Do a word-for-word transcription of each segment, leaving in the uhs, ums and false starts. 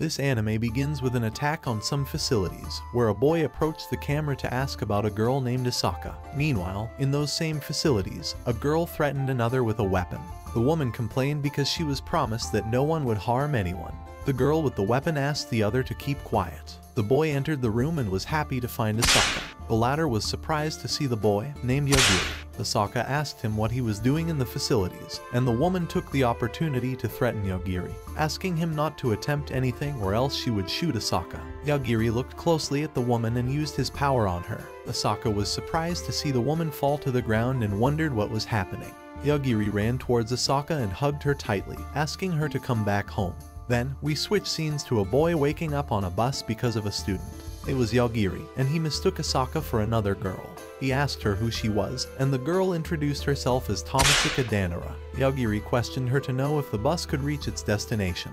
This anime begins with an attack on some facilities, where a boy approached the camera to ask about a girl named Asaka. Meanwhile, in those same facilities, a girl threatened another with a weapon. The woman complained because she was promised that no one would harm anyone. The girl with the weapon asked the other to keep quiet. The boy entered the room and was happy to find Asaka. The latter was surprised to see the boy, named Yogiri. Asaka asked him what he was doing in the facilities, and the woman took the opportunity to threaten Yogiri, asking him not to attempt anything or else she would shoot Asaka. Yogiri looked closely at the woman and used his power on her. Asaka was surprised to see the woman fall to the ground and wondered what was happening. Yogiri ran towards Asaka and hugged her tightly, asking her to come back home. Then, we switch scenes to a boy waking up on a bus because of a student. It was Yogiri, and he mistook Asaka for another girl. He asked her who she was, and the girl introduced herself as Tomochika Dannoura. Yogiri questioned her to know if the bus could reach its destination.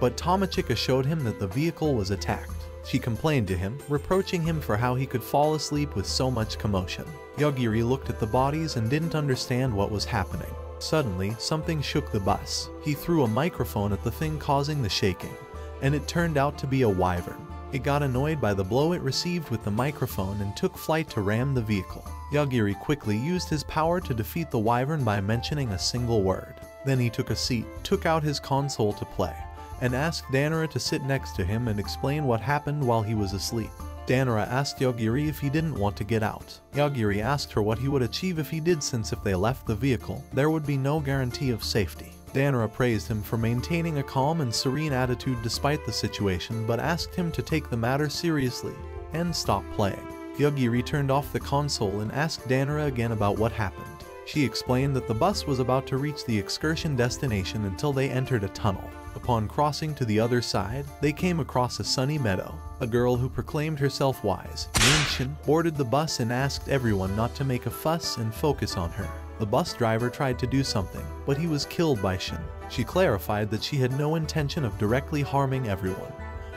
But Tomochika showed him that the vehicle was attacked. She complained to him, reproaching him for how he could fall asleep with so much commotion. Yogiri looked at the bodies and didn't understand what was happening. Suddenly, something shook the bus. He threw a microphone at the thing causing the shaking, and it turned out to be a wyvern. It got annoyed by the blow it received with the microphone and took flight to ram the vehicle. Yogiri quickly used his power to defeat the wyvern by mentioning a single word. Then he took a seat, took out his console to play, and asked Dannoura to sit next to him and explain what happened while he was asleep. Dannoura asked Yogiri if he didn't want to get out. Yogiri asked her what he would achieve if he did, since if they left the vehicle, there would be no guarantee of safety. Dannoura praised him for maintaining a calm and serene attitude despite the situation, but asked him to take the matter seriously and stop playing. Yogiri turned off the console and asked Dannoura again about what happened. She explained that the bus was about to reach the excursion destination until they entered a tunnel. Upon crossing to the other side, they came across a sunny meadow. A girl who proclaimed herself wise, named Shin, boarded the bus and asked everyone not to make a fuss and focus on her. The bus driver tried to do something, but he was killed by Shin. She clarified that she had no intention of directly harming everyone,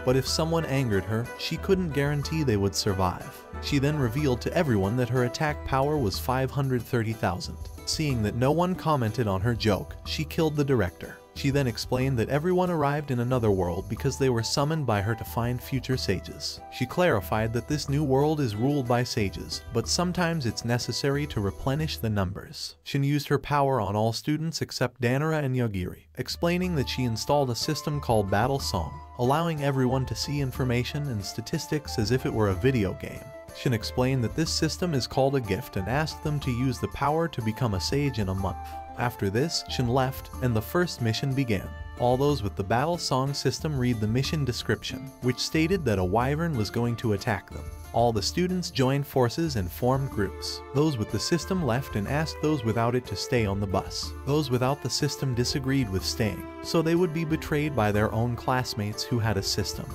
but if someone angered her, she couldn't guarantee they would survive. She then revealed to everyone that her attack power was five hundred thirty thousand. Seeing that no one commented on her joke, she killed the director. She then explained that everyone arrived in another world because they were summoned by her to find future sages. She clarified that this new world is ruled by sages, but sometimes it's necessary to replenish the numbers. Shin used her power on all students except Dannoura and Yogiri, explaining that she installed a system called Battle Song, allowing everyone to see information and statistics as if it were a video game. Shin explained that this system is called a gift and asked them to use the power to become a sage in a month. After this, Shin left, and the first mission began. All those with the Battle Song system read the mission description, which stated that a wyvern was going to attack them. All the students joined forces and formed groups. Those with the system left and asked those without it to stay on the bus. Those without the system disagreed with staying, so they would be betrayed by their own classmates who had a system,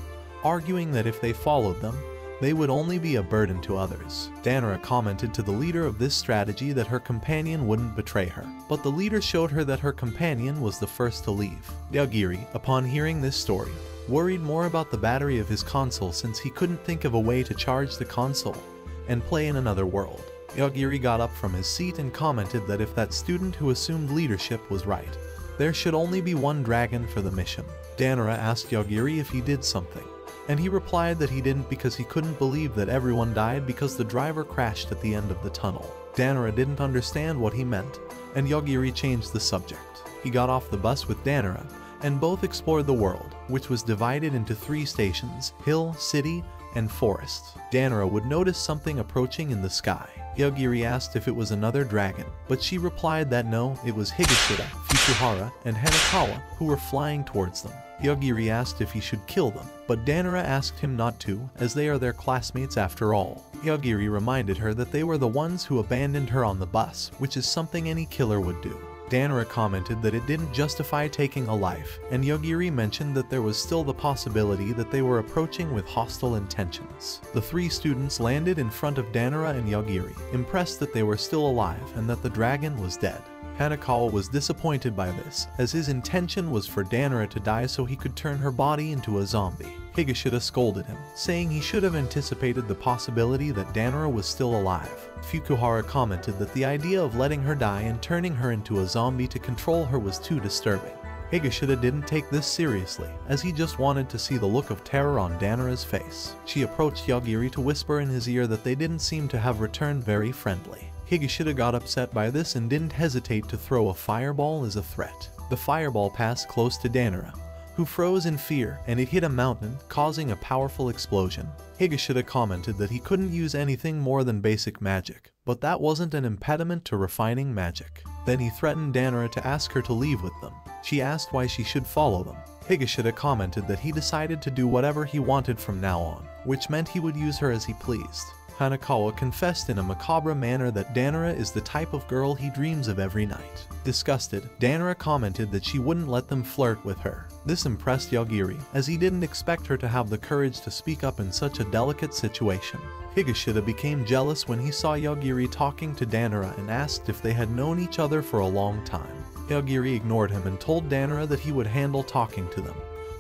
arguing that if they followed them, they would only be a burden to others. Dannoura commented to the leader of this strategy that her companion wouldn't betray her, but the leader showed her that her companion was the first to leave. Yogiri, upon hearing this story, worried more about the battery of his console, since he couldn't think of a way to charge the console and play in another world. Yogiri got up from his seat and commented that if that student who assumed leadership was right, there should only be one dragon for the mission. Dannoura asked Yogiri if he did something, and he replied that he didn't because he couldn't believe that everyone died because the driver crashed at the end of the tunnel. Dannoura didn't understand what he meant, and Yogiri changed the subject. He got off the bus with Dannoura, and both explored the world, which was divided into three stations: hill, city, and forest. Dannoura would notice something approaching in the sky. Yogiri asked if it was another dragon, but she replied that no, it was Higashida, Fukuhara, and Hanakawa who were flying towards them. Yogiri asked if he should kill them, but Dannoura asked him not to, as they are their classmates after all. Yogiri reminded her that they were the ones who abandoned her on the bus, which is something any killer would do. Dannoura commented that it didn't justify taking a life, and Yogiri mentioned that there was still the possibility that they were approaching with hostile intentions. The three students landed in front of Dannoura and Yogiri, impressed that they were still alive and that the dragon was dead. Hanakawa was disappointed by this, as his intention was for Dannoura to die so he could turn her body into a zombie. Higashida scolded him, saying he should have anticipated the possibility that Dannoura was still alive. Fukuhara commented that the idea of letting her die and turning her into a zombie to control her was too disturbing. Higashida didn't take this seriously, as he just wanted to see the look of terror on Dannoura's face. She approached Yogiri to whisper in his ear that they didn't seem to have returned very friendly. Higashida got upset by this and didn't hesitate to throw a fireball as a threat. The fireball passed close to Dannoura, who froze in fear, and it hit a mountain, causing a powerful explosion. Higashida commented that he couldn't use anything more than basic magic, but that wasn't an impediment to refining magic. Then he threatened Dannoura to ask her to leave with them. She asked why she should follow them. Higashida commented that he decided to do whatever he wanted from now on, which meant he would use her as he pleased. Hanakawa confessed in a macabre manner that Dannoura is the type of girl he dreams of every night. Disgusted, Dannoura commented that she wouldn't let them flirt with her. This impressed Yogiri, as he didn't expect her to have the courage to speak up in such a delicate situation. Higashida became jealous when he saw Yogiri talking to Dannoura and asked if they had known each other for a long time. Yogiri ignored him and told Dannoura that he would handle talking to them,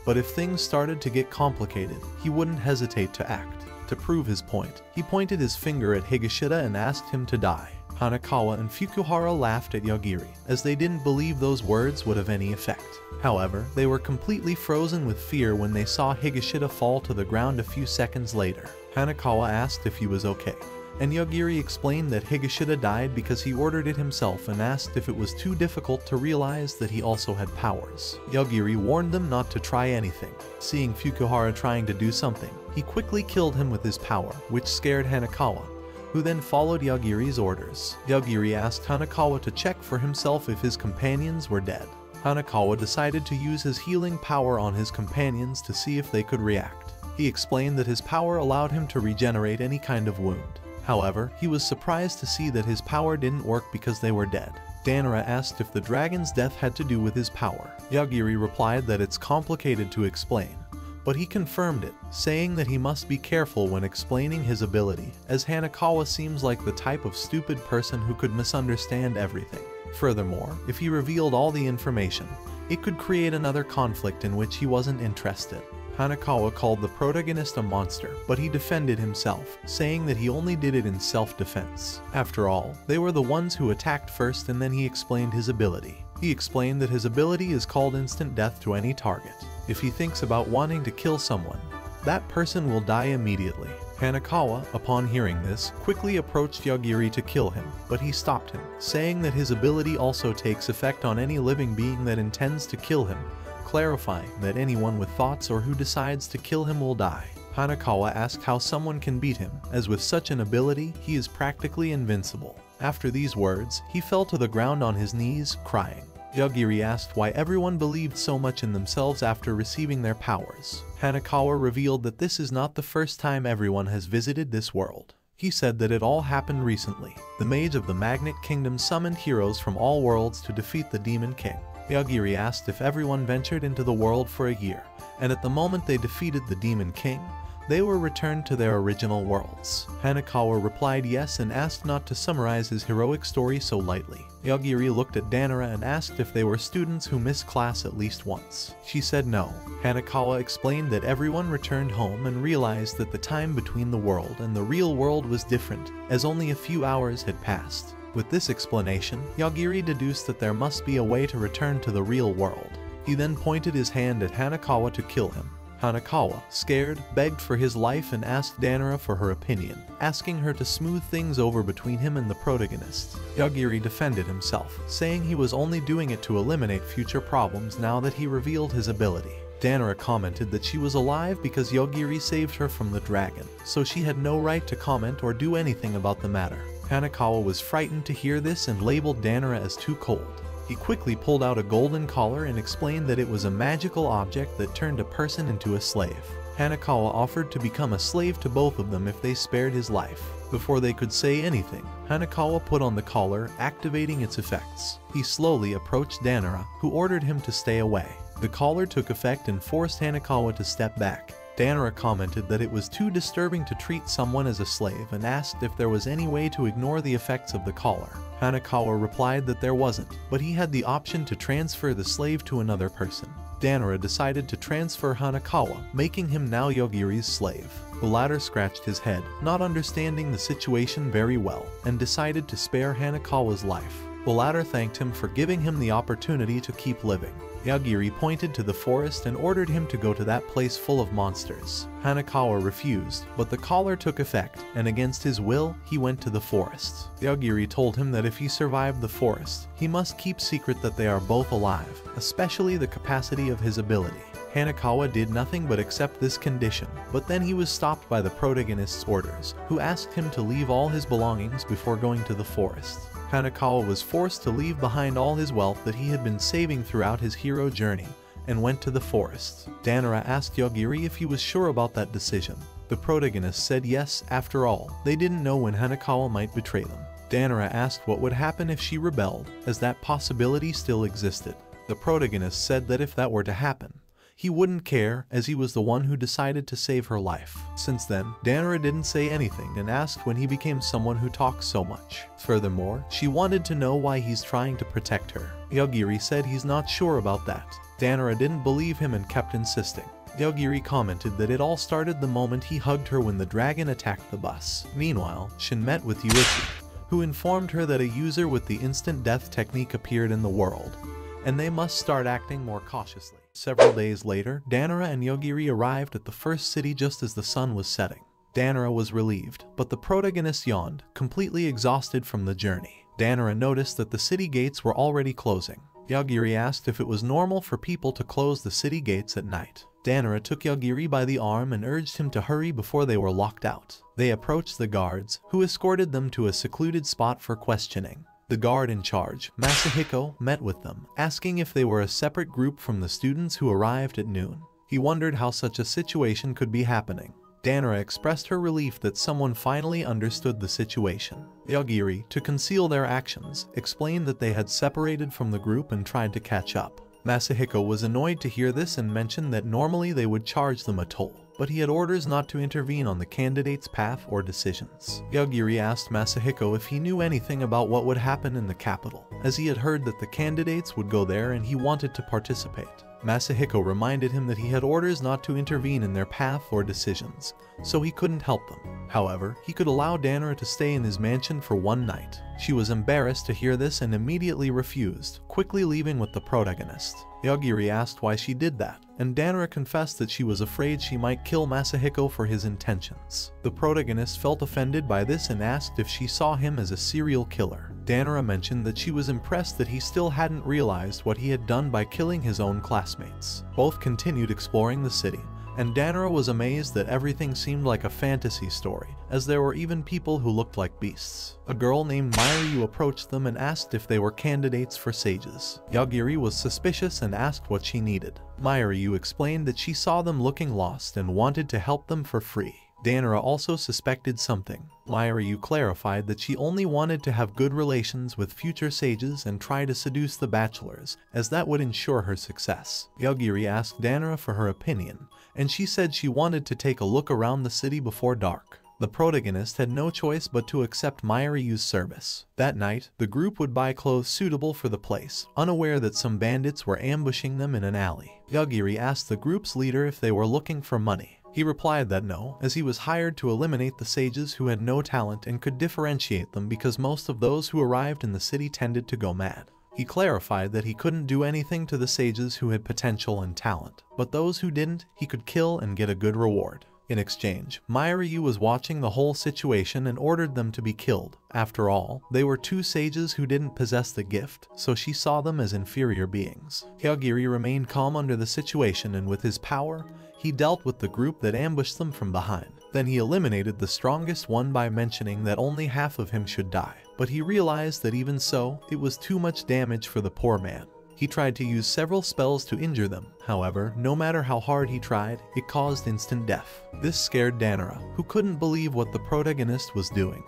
but if things started to get complicated, he wouldn't hesitate to act. To prove his point, he pointed his finger at Higashida and asked him to die. Hanakawa and Fukuhara laughed at Yogiri, as they didn't believe those words would have any effect. However, they were completely frozen with fear when they saw Higashida fall to the ground a few seconds later. Hanakawa asked if he was okay, and Yogiri explained that Higashida died because he ordered it himself and asked if it was too difficult to realize that he also had powers. Yogiri warned them not to try anything. Seeing Fukuhara trying to do something, he quickly killed him with his power, which scared Hanakawa, who then followed Yogiri's orders. Yogiri asked Hanakawa to check for himself if his companions were dead. Hanakawa decided to use his healing power on his companions to see if they could react. He explained that his power allowed him to regenerate any kind of wound. However, he was surprised to see that his power didn't work because they were dead. Dannoura asked if the dragon's death had to do with his power. Yogiri replied that it's complicated to explain, but he confirmed it, saying that he must be careful when explaining his ability, as Hanakawa seems like the type of stupid person who could misunderstand everything. Furthermore, if he revealed all the information, it could create another conflict in which he wasn't interested. Hanakawa called the protagonist a monster, but he defended himself, saying that he only did it in self-defense. After all, they were the ones who attacked first, and then he explained his ability. He explained that his ability is called instant death to any target. If he thinks about wanting to kill someone, that person will die immediately. Hanakawa, upon hearing this, quickly approached Yogiri to kill him, but he stopped him, saying that his ability also takes effect on any living being that intends to kill him, clarifying that anyone with thoughts or who decides to kill him will die. Hanakawa asked how someone can beat him, as with such an ability, he is practically invincible. After these words, he fell to the ground on his knees, crying. Yogiri asked why everyone believed so much in themselves after receiving their powers. Hanakawa revealed that this is not the first time everyone has visited this world. He said that it all happened recently. The mage of the Magnet Kingdom summoned heroes from all worlds to defeat the Demon King. Yogiri asked if everyone ventured into the world for a year, and at the moment they defeated the Demon King, they were returned to their original worlds. Hanakawa replied yes and asked not to summarize his heroic story so lightly. Yogiri looked at Dannoura and asked if they were students who missed class at least once. She said no. Hanakawa explained that everyone returned home and realized that the time between the world and the real world was different, as only a few hours had passed. With this explanation, Yogiri deduced that there must be a way to return to the real world. He then pointed his hand at Hanakawa to kill him. Hanakawa, scared, begged for his life and asked Dannoura for her opinion, asking her to smooth things over between him and the protagonist. Yogiri defended himself, saying he was only doing it to eliminate future problems now that he revealed his ability. Dannoura commented that she was alive because Yogiri saved her from the dragon, so she had no right to comment or do anything about the matter. Hanakawa was frightened to hear this and labeled Dannoura as too cold. He quickly pulled out a golden collar and explained that it was a magical object that turned a person into a slave. Hanakawa offered to become a slave to both of them if they spared his life. Before they could say anything, Hanakawa put on the collar, activating its effects. He slowly approached Dannoura, who ordered him to stay away. The collar took effect and forced Hanakawa to step back. Dannoura commented that it was too disturbing to treat someone as a slave and asked if there was any way to ignore the effects of the collar. Hanakawa replied that there wasn't, but he had the option to transfer the slave to another person. Dannoura decided to transfer Hanakawa, making him now Yogiri's slave. The latter scratched his head, not understanding the situation very well, and decided to spare Hanakawa's life. The latter thanked him for giving him the opportunity to keep living. Yogiri pointed to the forest and ordered him to go to that place full of monsters. Hanakawa refused, but the collar took effect, and against his will, he went to the forest. Yogiri told him that if he survived the forest, he must keep secret that they are both alive, especially the capacity of his ability. Hanakawa did nothing but accept this condition, but then he was stopped by the protagonist's orders, who asked him to leave all his belongings before going to the forest. Hanakawa was forced to leave behind all his wealth that he had been saving throughout his hero journey, and went to the forest. Dannoura asked Yogiri if he was sure about that decision. The protagonist said yes, after all, they didn't know when Hanakawa might betray them. Dannoura asked what would happen if she rebelled, as that possibility still existed. The protagonist said that if that were to happen, he wouldn't care, as he was the one who decided to save her life. Since then, Dannoura didn't say anything and asked when he became someone who talks so much. Furthermore, she wanted to know why he's trying to protect her. Yogiri said he's not sure about that. Dannoura didn't believe him and kept insisting. Yogiri commented that it all started the moment he hugged her when the dragon attacked the bus. Meanwhile, Shin met with Yuri, who informed her that a user with the instant death technique appeared in the world, and they must start acting more cautiously. Several days later, Dannoura and Yogiri arrived at the first city just as the sun was setting. Dannoura was relieved, but the protagonist yawned, completely exhausted from the journey. Dannoura noticed that the city gates were already closing. Yogiri asked if it was normal for people to close the city gates at night. Dannoura took Yogiri by the arm and urged him to hurry before they were locked out. They approached the guards, who escorted them to a secluded spot for questioning. The guard in charge, Masahiko, met with them, asking if they were a separate group from the students who arrived at noon. He wondered how such a situation could be happening. Dannoura expressed her relief that someone finally understood the situation. Yogiri, to conceal their actions, explained that they had separated from the group and tried to catch up. Masahiko was annoyed to hear this and mentioned that normally they would charge them a toll, but he had orders not to intervene on the candidate's path or decisions. Yogiri asked Masahiko if he knew anything about what would happen in the capital, as he had heard that the candidates would go there and he wanted to participate. Masahiko reminded him that he had orders not to intervene in their path or decisions, so he couldn't help them. However, he could allow Dannoura to stay in his mansion for one night. She was embarrassed to hear this and immediately refused, quickly leaving with the protagonist. Yogiri asked why she did that, and Dannoura confessed that she was afraid she might kill Masahiko for his intentions. The protagonist felt offended by this and asked if she saw him as a serial killer. Dannoura mentioned that she was impressed that he still hadn't realized what he had done by killing his own classmates. Both continued exploring the city, and Dannoura was amazed that everything seemed like a fantasy story, as there were even people who looked like beasts. A girl named Mayu approached them and asked if they were candidates for sages. Yogiri was suspicious and asked what she needed. Mayu explained that she saw them looking lost and wanted to help them for free. Dannoura also suspected something. Mayu clarified that she only wanted to have good relations with future sages and try to seduce the bachelors, as that would ensure her success. Yogiri asked Dannoura for her opinion, and she said she wanted to take a look around the city before dark. The protagonist had no choice but to accept Mayuri's service. That night, the group would buy clothes suitable for the place, unaware that some bandits were ambushing them in an alley. Yogiri asked the group's leader if they were looking for money. He replied that no, as he was hired to eliminate the sages who had no talent and could differentiate them because most of those who arrived in the city tended to go mad. He clarified that he couldn't do anything to the sages who had potential and talent, but those who didn't, he could kill and get a good reward. In exchange, Mairyu was watching the whole situation and ordered them to be killed. After all, they were two sages who didn't possess the gift, so she saw them as inferior beings. Yogiri remained calm under the situation, and with his power, he dealt with the group that ambushed them from behind. Then he eliminated the strongest one by mentioning that only half of him should die. But he realized that even so, it was too much damage for the poor man. He tried to use several spells to injure them. However, no matter how hard he tried, it caused instant death. This scared Dannoura, who couldn't believe what the protagonist was doing.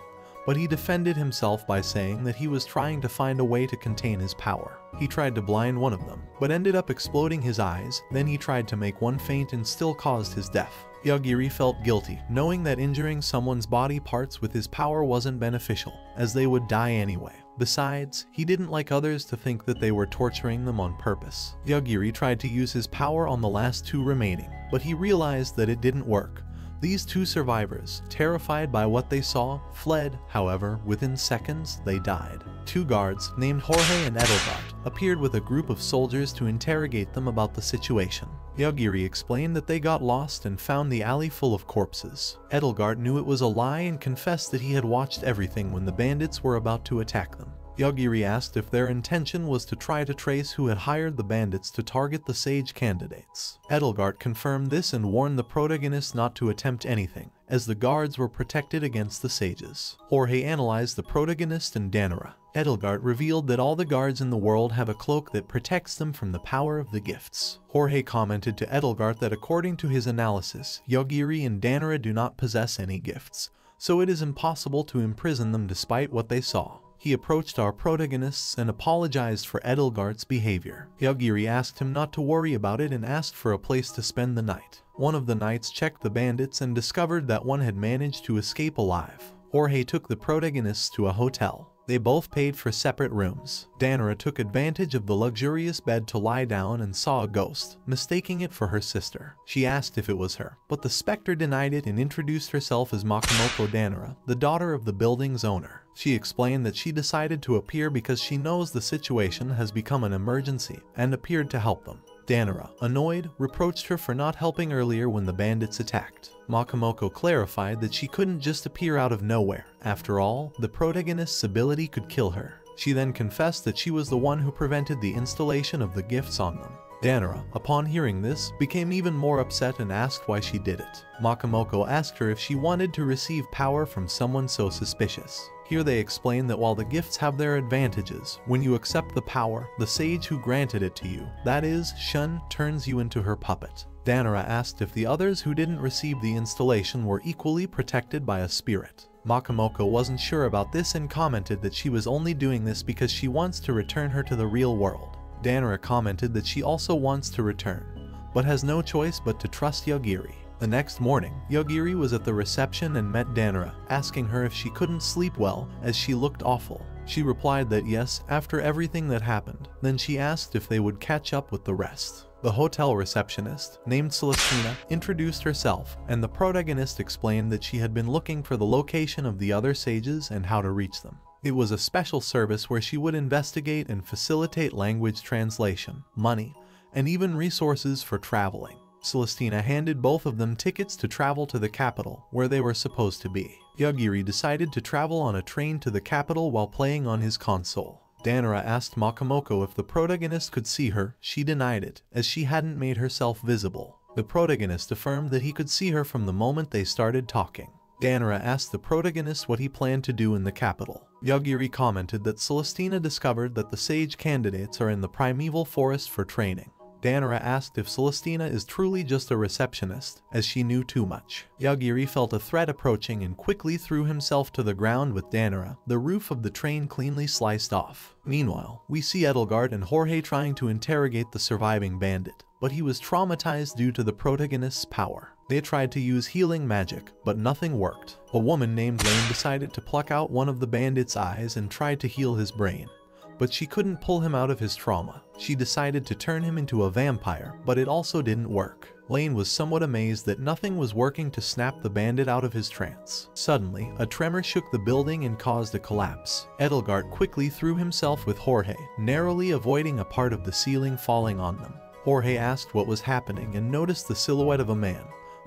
But he defended himself by saying that he was trying to find a way to contain his power. He tried to blind one of them, but ended up exploding his eyes. Then he tried to make one faint and still caused his death. Yogiri felt guilty, knowing that injuring someone's body parts with his power wasn't beneficial, as they would die anyway. Besides, he didn't like others to think that they were torturing them on purpose. Yogiri tried to use his power on the last two remaining, but he realized that it didn't work. These two survivors, terrified by what they saw, fled. However, within seconds, they died. Two guards, named Jorge and Edelgard, appeared with a group of soldiers to interrogate them about the situation. Yogiri explained that they got lost and found the alley full of corpses. Edelgard knew it was a lie and confessed that he had watched everything when the bandits were about to attack them. Yogiri asked if their intention was to try to trace who had hired the bandits to target the sage candidates. Edelgard confirmed this and warned the protagonists not to attempt anything, as the guards were protected against the sages. Jorge analyzed the protagonist and Dannoura. Edelgard revealed that all the guards in the world have a cloak that protects them from the power of the gifts. Jorge commented to Edelgard that according to his analysis, Yogiri and Dannoura do not possess any gifts, so it is impossible to imprison them despite what they saw. He approached our protagonists and apologized for Edelgard's behavior. Yogiri asked him not to worry about it and asked for a place to spend the night. One of the knights checked the bandits and discovered that one had managed to escape alive. Jorge took the protagonists to a hotel. They both paid for separate rooms. Dannoura took advantage of the luxurious bed to lie down and saw a ghost, mistaking it for her sister. She asked if it was her, but the specter denied it and introduced herself as Makomoko Dannoura, the daughter of the building's owner. She explained that she decided to appear because she knows the situation has become an emergency and appeared to help them. Dannoura, annoyed, reproached her for not helping earlier when the bandits attacked. Makomoko clarified that she couldn't just appear out of nowhere. After all, the protagonist's ability could kill her. She then confessed that she was the one who prevented the installation of the gifts on them. Dannoura, upon hearing this, became even more upset and asked why she did it. Makomoko asked her if she wanted to receive power from someone so suspicious. Here they explain that while the gifts have their advantages, when you accept the power, the sage who granted it to you, that is, Shin, turns you into her puppet. Dannoura asked if the others who didn't receive the installation were equally protected by a spirit. Makomoko wasn't sure about this and commented that she was only doing this because she wants to return her to the real world. Dannoura commented that she also wants to return, but has no choice but to trust Yogiri. The next morning, Yogiri was at the reception and met Dannoura, asking her if she couldn't sleep well, as she looked awful. She replied that yes, after everything that happened. Then she asked if they would catch up with the rest. The hotel receptionist, named Celestina, introduced herself, and the protagonist explained that she had been looking for the location of the other sages and how to reach them. It was a special service where she would investigate and facilitate language translation, money, and even resources for traveling. Celestina handed both of them tickets to travel to the capital, where they were supposed to be. Yogiri decided to travel on a train to the capital while playing on his console. Dannoura asked Makomoko if the protagonist could see her. She denied it, as she hadn't made herself visible. The protagonist affirmed that he could see her from the moment they started talking. Dannoura asked the protagonist what he planned to do in the capital. Yogiri commented that Celestina discovered that the sage candidates are in the primeval forest for training. Dannoura asked if Celestina is truly just a receptionist, as she knew too much. Yogiri felt a threat approaching and quickly threw himself to the ground with Dannoura, the roof of the train cleanly sliced off. Meanwhile, we see Edelgard and Jorge trying to interrogate the surviving bandit, but he was traumatized due to the protagonist's power. They tried to use healing magic, but nothing worked. A woman named Lain decided to pluck out one of the bandit's eyes and tried to heal his brain, but she couldn't pull him out of his trauma. She decided to turn him into a vampire, but it also didn't work. Lain was somewhat amazed that nothing was working to snap the bandit out of his trance. Suddenly, a tremor shook the building and caused a collapse. Edelgard quickly threw himself with Jorge, narrowly avoiding a part of the ceiling falling on them. Jorge asked what was happening and noticed the silhouette of a man,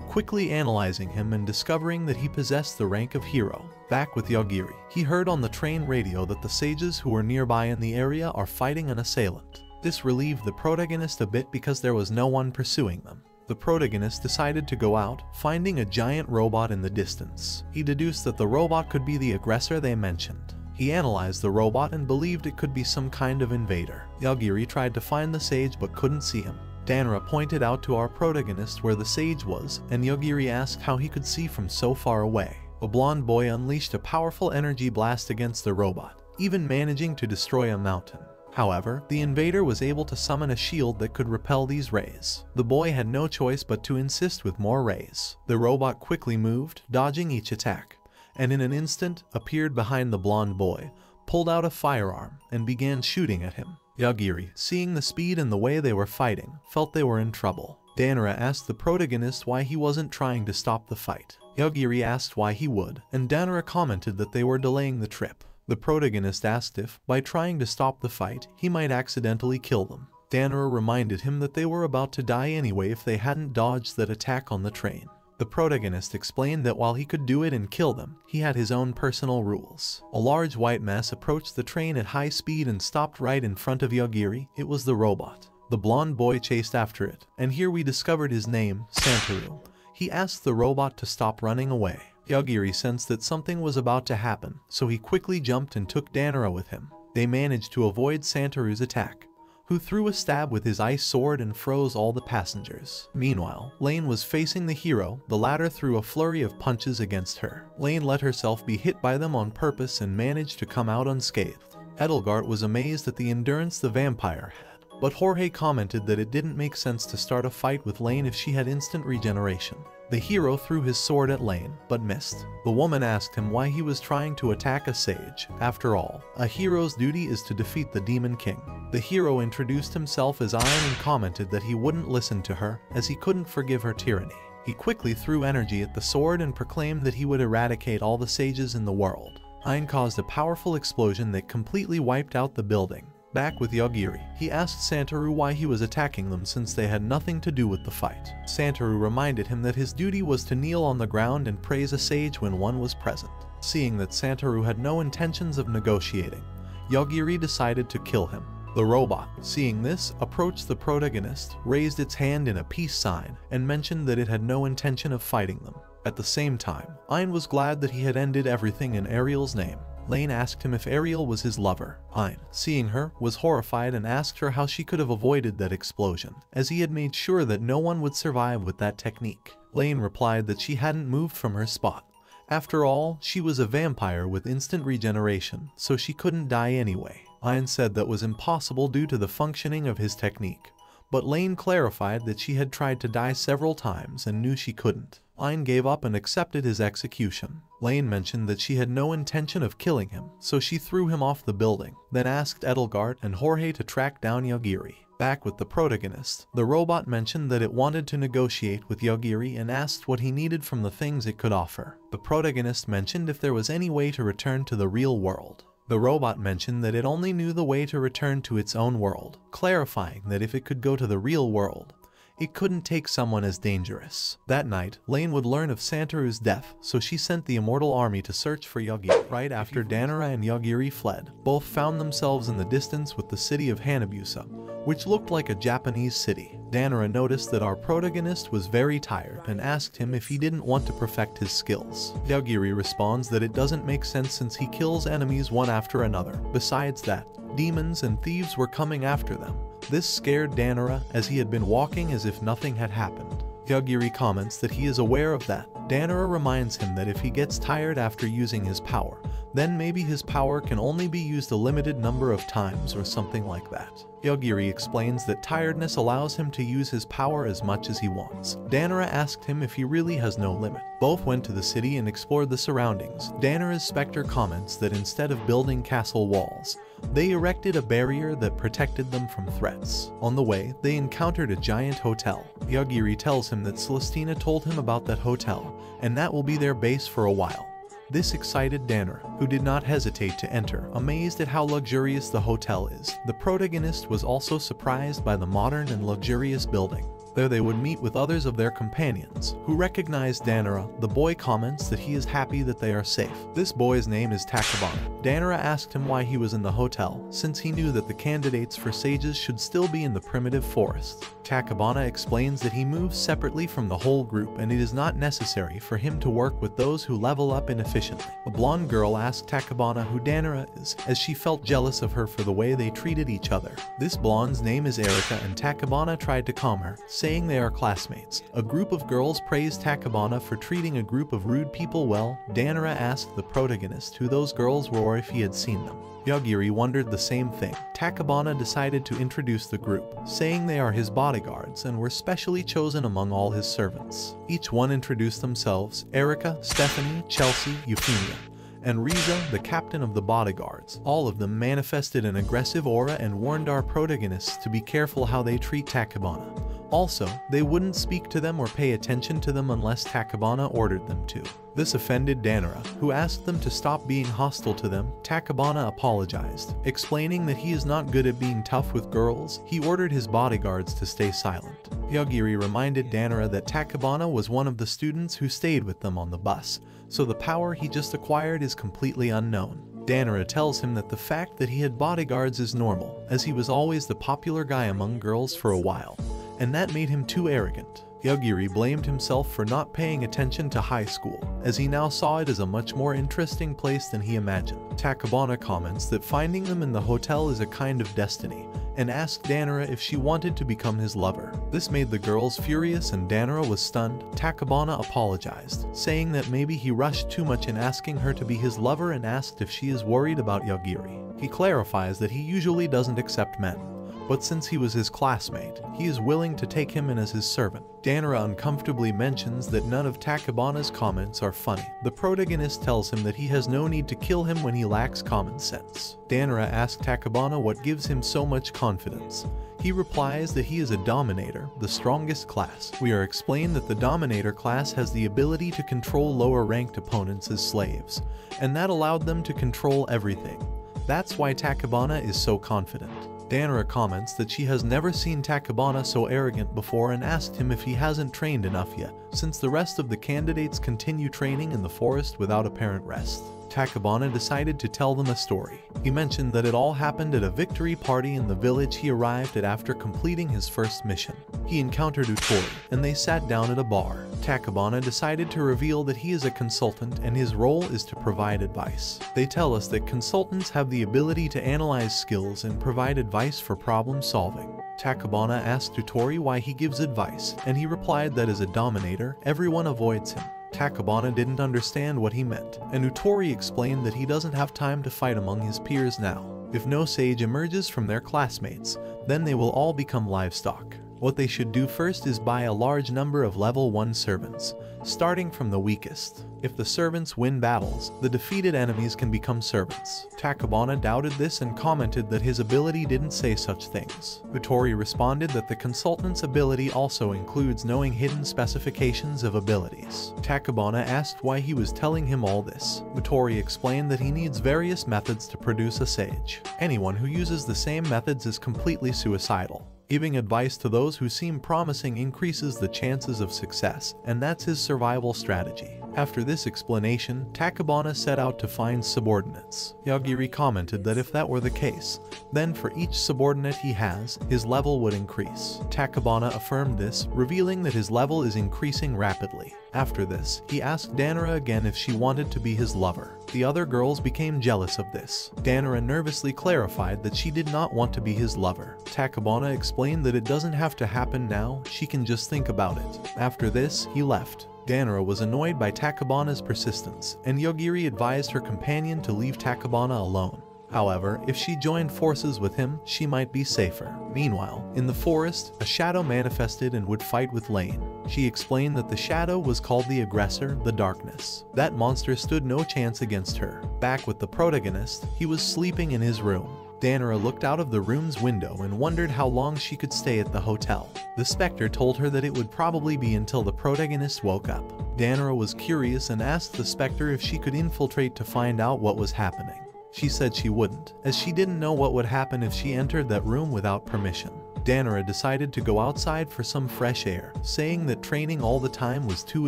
quickly analyzing him and discovering that he possessed the rank of hero. Back with Yogiri, he heard on the train radio that the sages who were nearby in the area are fighting an assailant. This relieved the protagonist a bit because there was no one pursuing them. The protagonist decided to go out, finding a giant robot in the distance. He deduced that the robot could be the aggressor they mentioned. He analyzed the robot and believed it could be some kind of invader. Yogiri tried to find the sage but couldn't see him. Dannoura pointed out to our protagonist where the sage was, and Yogiri asked how he could see from so far away. A blonde boy unleashed a powerful energy blast against the robot, even managing to destroy a mountain. However, the invader was able to summon a shield that could repel these rays. The boy had no choice but to insist with more rays. The robot quickly moved, dodging each attack, and in an instant, appeared behind the blonde boy, pulled out a firearm, and began shooting at him. Yogiri, seeing the speed and the way they were fighting, felt they were in trouble. Dannoura asked the protagonist why he wasn't trying to stop the fight. Yogiri asked why he would, and Dannoura commented that they were delaying the trip. The protagonist asked if, by trying to stop the fight, he might accidentally kill them. Dannoura reminded him that they were about to die anyway if they hadn't dodged that attack on the train. The protagonist explained that while he could do it and kill them, he had his own personal rules. A large white mass approached the train at high speed and stopped right in front of Yogiri. It was the robot. The blonde boy chased after it, and here we discovered his name, Santaro. He asked the robot to stop running away. Yogiri sensed that something was about to happen, so he quickly jumped and took Dannoura with him. They managed to avoid Santaru's attack, who threw a stab with his ice sword and froze all the passengers. Meanwhile, Lain was facing the hero. The latter threw a flurry of punches against her. Lain let herself be hit by them on purpose and managed to come out unscathed. Edelgard was amazed at the endurance the vampire had, but Jorge commented that it didn't make sense to start a fight with Lain if she had instant regeneration. The hero threw his sword at Lain, but missed. The woman asked him why he was trying to attack a sage. After all, a hero's duty is to defeat the Demon King. The hero introduced himself as Ain and commented that he wouldn't listen to her, as he couldn't forgive her tyranny. He quickly threw energy at the sword and proclaimed that he would eradicate all the sages in the world. Ain caused a powerful explosion that completely wiped out the building. Back with Yogiri, he asked Santaro why he was attacking them since they had nothing to do with the fight. Santaro reminded him that his duty was to kneel on the ground and praise a sage when one was present. Seeing that Santaro had no intentions of negotiating, Yogiri decided to kill him. The robot, seeing this, approached the protagonist, raised its hand in a peace sign, and mentioned that it had no intention of fighting them. At the same time, Ain was glad that he had ended everything in Ariel's name. Lain asked him if Ariel was his lover. Ain, seeing her, was horrified and asked her how she could have avoided that explosion, as he had made sure that no one would survive with that technique. Lain replied that she hadn't moved from her spot. After all, she was a vampire with instant regeneration, so she couldn't die anyway. Ain said that was impossible due to the functioning of his technique, but Lain clarified that she had tried to die several times and knew she couldn't. Ain gave up and accepted his execution. Lain mentioned that she had no intention of killing him, so she threw him off the building, then asked Edelgard and Jorge to track down Yogiri. Back with the protagonist, the robot mentioned that it wanted to negotiate with Yogiri and asked what he needed from the things it could offer. The protagonist mentioned if there was any way to return to the real world. The robot mentioned that it only knew the way to return to its own world, clarifying that if it could go to the real world, it couldn't take someone as dangerous. That night, Lain would learn of Santaru's death, so she sent the immortal army to search for Yogiri. Right after Dannoura and Yogiri fled, both found themselves in the distance with the city of Hanabusa, which looked like a Japanese city. Dannoura noticed that our protagonist was very tired and asked him if he didn't want to perfect his skills. Yogiri responds that it doesn't make sense since he kills enemies one after another. Besides that, demons and thieves were coming after them. This scared Dannoura, as he had been walking as if nothing had happened. Yogiri comments that he is aware of that. Dannoura reminds him that if he gets tired after using his power, then maybe his power can only be used a limited number of times or something like that. Yogiri explains that tiredness allows him to use his power as much as he wants. Dannoura asked him if he really has no limit. Both went to the city and explored the surroundings. Dannoura's specter comments that instead of building castle walls, they erected a barrier that protected them from threats. On the way, they encountered a giant hotel. Yogiri tells him that Celestina told him about that hotel, and that will be their base for a while. This excited Dannoura, who did not hesitate to enter, amazed at how luxurious the hotel is. The protagonist was also surprised by the modern and luxurious building. There they would meet with others of their companions, who recognized Dannoura. The boy comments that he is happy that they are safe. This boy's name is Takabana. Dannoura asked him why he was in the hotel, since he knew that the candidates for sages should still be in the primitive forest. Takabana explains that he moves separately from the whole group and it is not necessary for him to work with those who level up inefficiently. A blonde girl asked Takabana who Dannoura is, as she felt jealous of her for the way they treated each other. This blonde's name is Erica, and Takabana tried to calm her, saying they are classmates. A group of girls praised Takabana for treating a group of rude people well. Dannoura asked the protagonist who those girls were or if he had seen them. Yogiri wondered the same thing. Takabana decided to introduce the group, saying they are his bodyguards and were specially chosen among all his servants. Each one introduced themselves: Erica, Stephanie, Chelsea, Euphemia, and Risa, the captain of the bodyguards. All of them manifested an aggressive aura and warned our protagonists to be careful how they treat Takabana. Also, they wouldn't speak to them or pay attention to them unless Takabana ordered them to. This offended Dannoura, who asked them to stop being hostile to them. Takabana apologized, explaining that he is not good at being tough with girls. He ordered his bodyguards to stay silent. Yogiri reminded Dannoura that Takabana was one of the students who stayed with them on the bus, so the power he just acquired is completely unknown. Dannoura tells him that the fact that he had bodyguards is normal, as he was always the popular guy among girls for a while, and that made him too arrogant. Yogiri blamed himself for not paying attention to high school, as he now saw it as a much more interesting place than he imagined. Takabana comments that finding them in the hotel is a kind of destiny, and asked Dannoura if she wanted to become his lover. This made the girls furious and Dannoura was stunned. Takabana apologized, saying that maybe he rushed too much in asking her to be his lover and asked if she is worried about Yogiri. He clarifies that he usually doesn't accept men, but since he was his classmate, he is willing to take him in as his servant. Dannoura uncomfortably mentions that none of Takabana's comments are funny. The protagonist tells him that he has no need to kill him when he lacks common sense. Dannoura asks Takabana what gives him so much confidence. He replies that he is a dominator, the strongest class. We are explained that the dominator class has the ability to control lower-ranked opponents as slaves, and that allowed them to control everything. That's why Takabana is so confident. Dannoura comments that she has never seen Takabana so arrogant before and asked him if he hasn't trained enough yet, since the rest of the candidates continue training in the forest without apparent rest. Takabana decided to tell them a story. He mentioned that it all happened at a victory party in the village he arrived at after completing his first mission. He encountered Utori, and they sat down at a bar. Takabana decided to reveal that he is a consultant and his role is to provide advice. They tell us that consultants have the ability to analyze skills and provide advice for problem solving. Takabana asked Utori why he gives advice, and he replied that as a dominator, everyone avoids him. Takabana didn't understand what he meant, and Utori explained that he doesn't have time to fight among his peers now. If no sage emerges from their classmates, then they will all become livestock. What they should do first is buy a large number of level one servants, starting from the weakest. If the servants win battles, the defeated enemies can become servants. Takabana doubted this and commented that his ability didn't say such things. Utori responded that the consultant's ability also includes knowing hidden specifications of abilities. Takabana asked why he was telling him all this. Utori explained that he needs various methods to produce a sage. Anyone who uses the same methods is completely suicidal. Giving advice to those who seem promising increases the chances of success, and that's his survival strategy. After this explanation, Takabana set out to find subordinates. Yogiri commented that if that were the case, then for each subordinate he has, his level would increase. Takabana affirmed this, revealing that his level is increasing rapidly. After this, he asked Dannoura again if she wanted to be his lover. The other girls became jealous of this. Dannoura nervously clarified that she did not want to be his lover. Takabana explained that it doesn't have to happen now, she can just think about it. After this, he left. Dannoura was annoyed by Takabana's persistence, and Yogiri advised her companion to leave Takabana alone. However, if she joined forces with him, she might be safer. Meanwhile, in the forest, a shadow manifested and would fight with Lain. She explained that the shadow was called the aggressor, the darkness. That monster stood no chance against her. Back with the protagonist, he was sleeping in his room. Dannoura looked out of the room's window and wondered how long she could stay at the hotel. The specter told her that it would probably be until the protagonist woke up. Dannoura was curious and asked the specter if she could infiltrate to find out what was happening. She said she wouldn't, as she didn't know what would happen if she entered that room without permission. Dannoura decided to go outside for some fresh air, saying that training all the time was too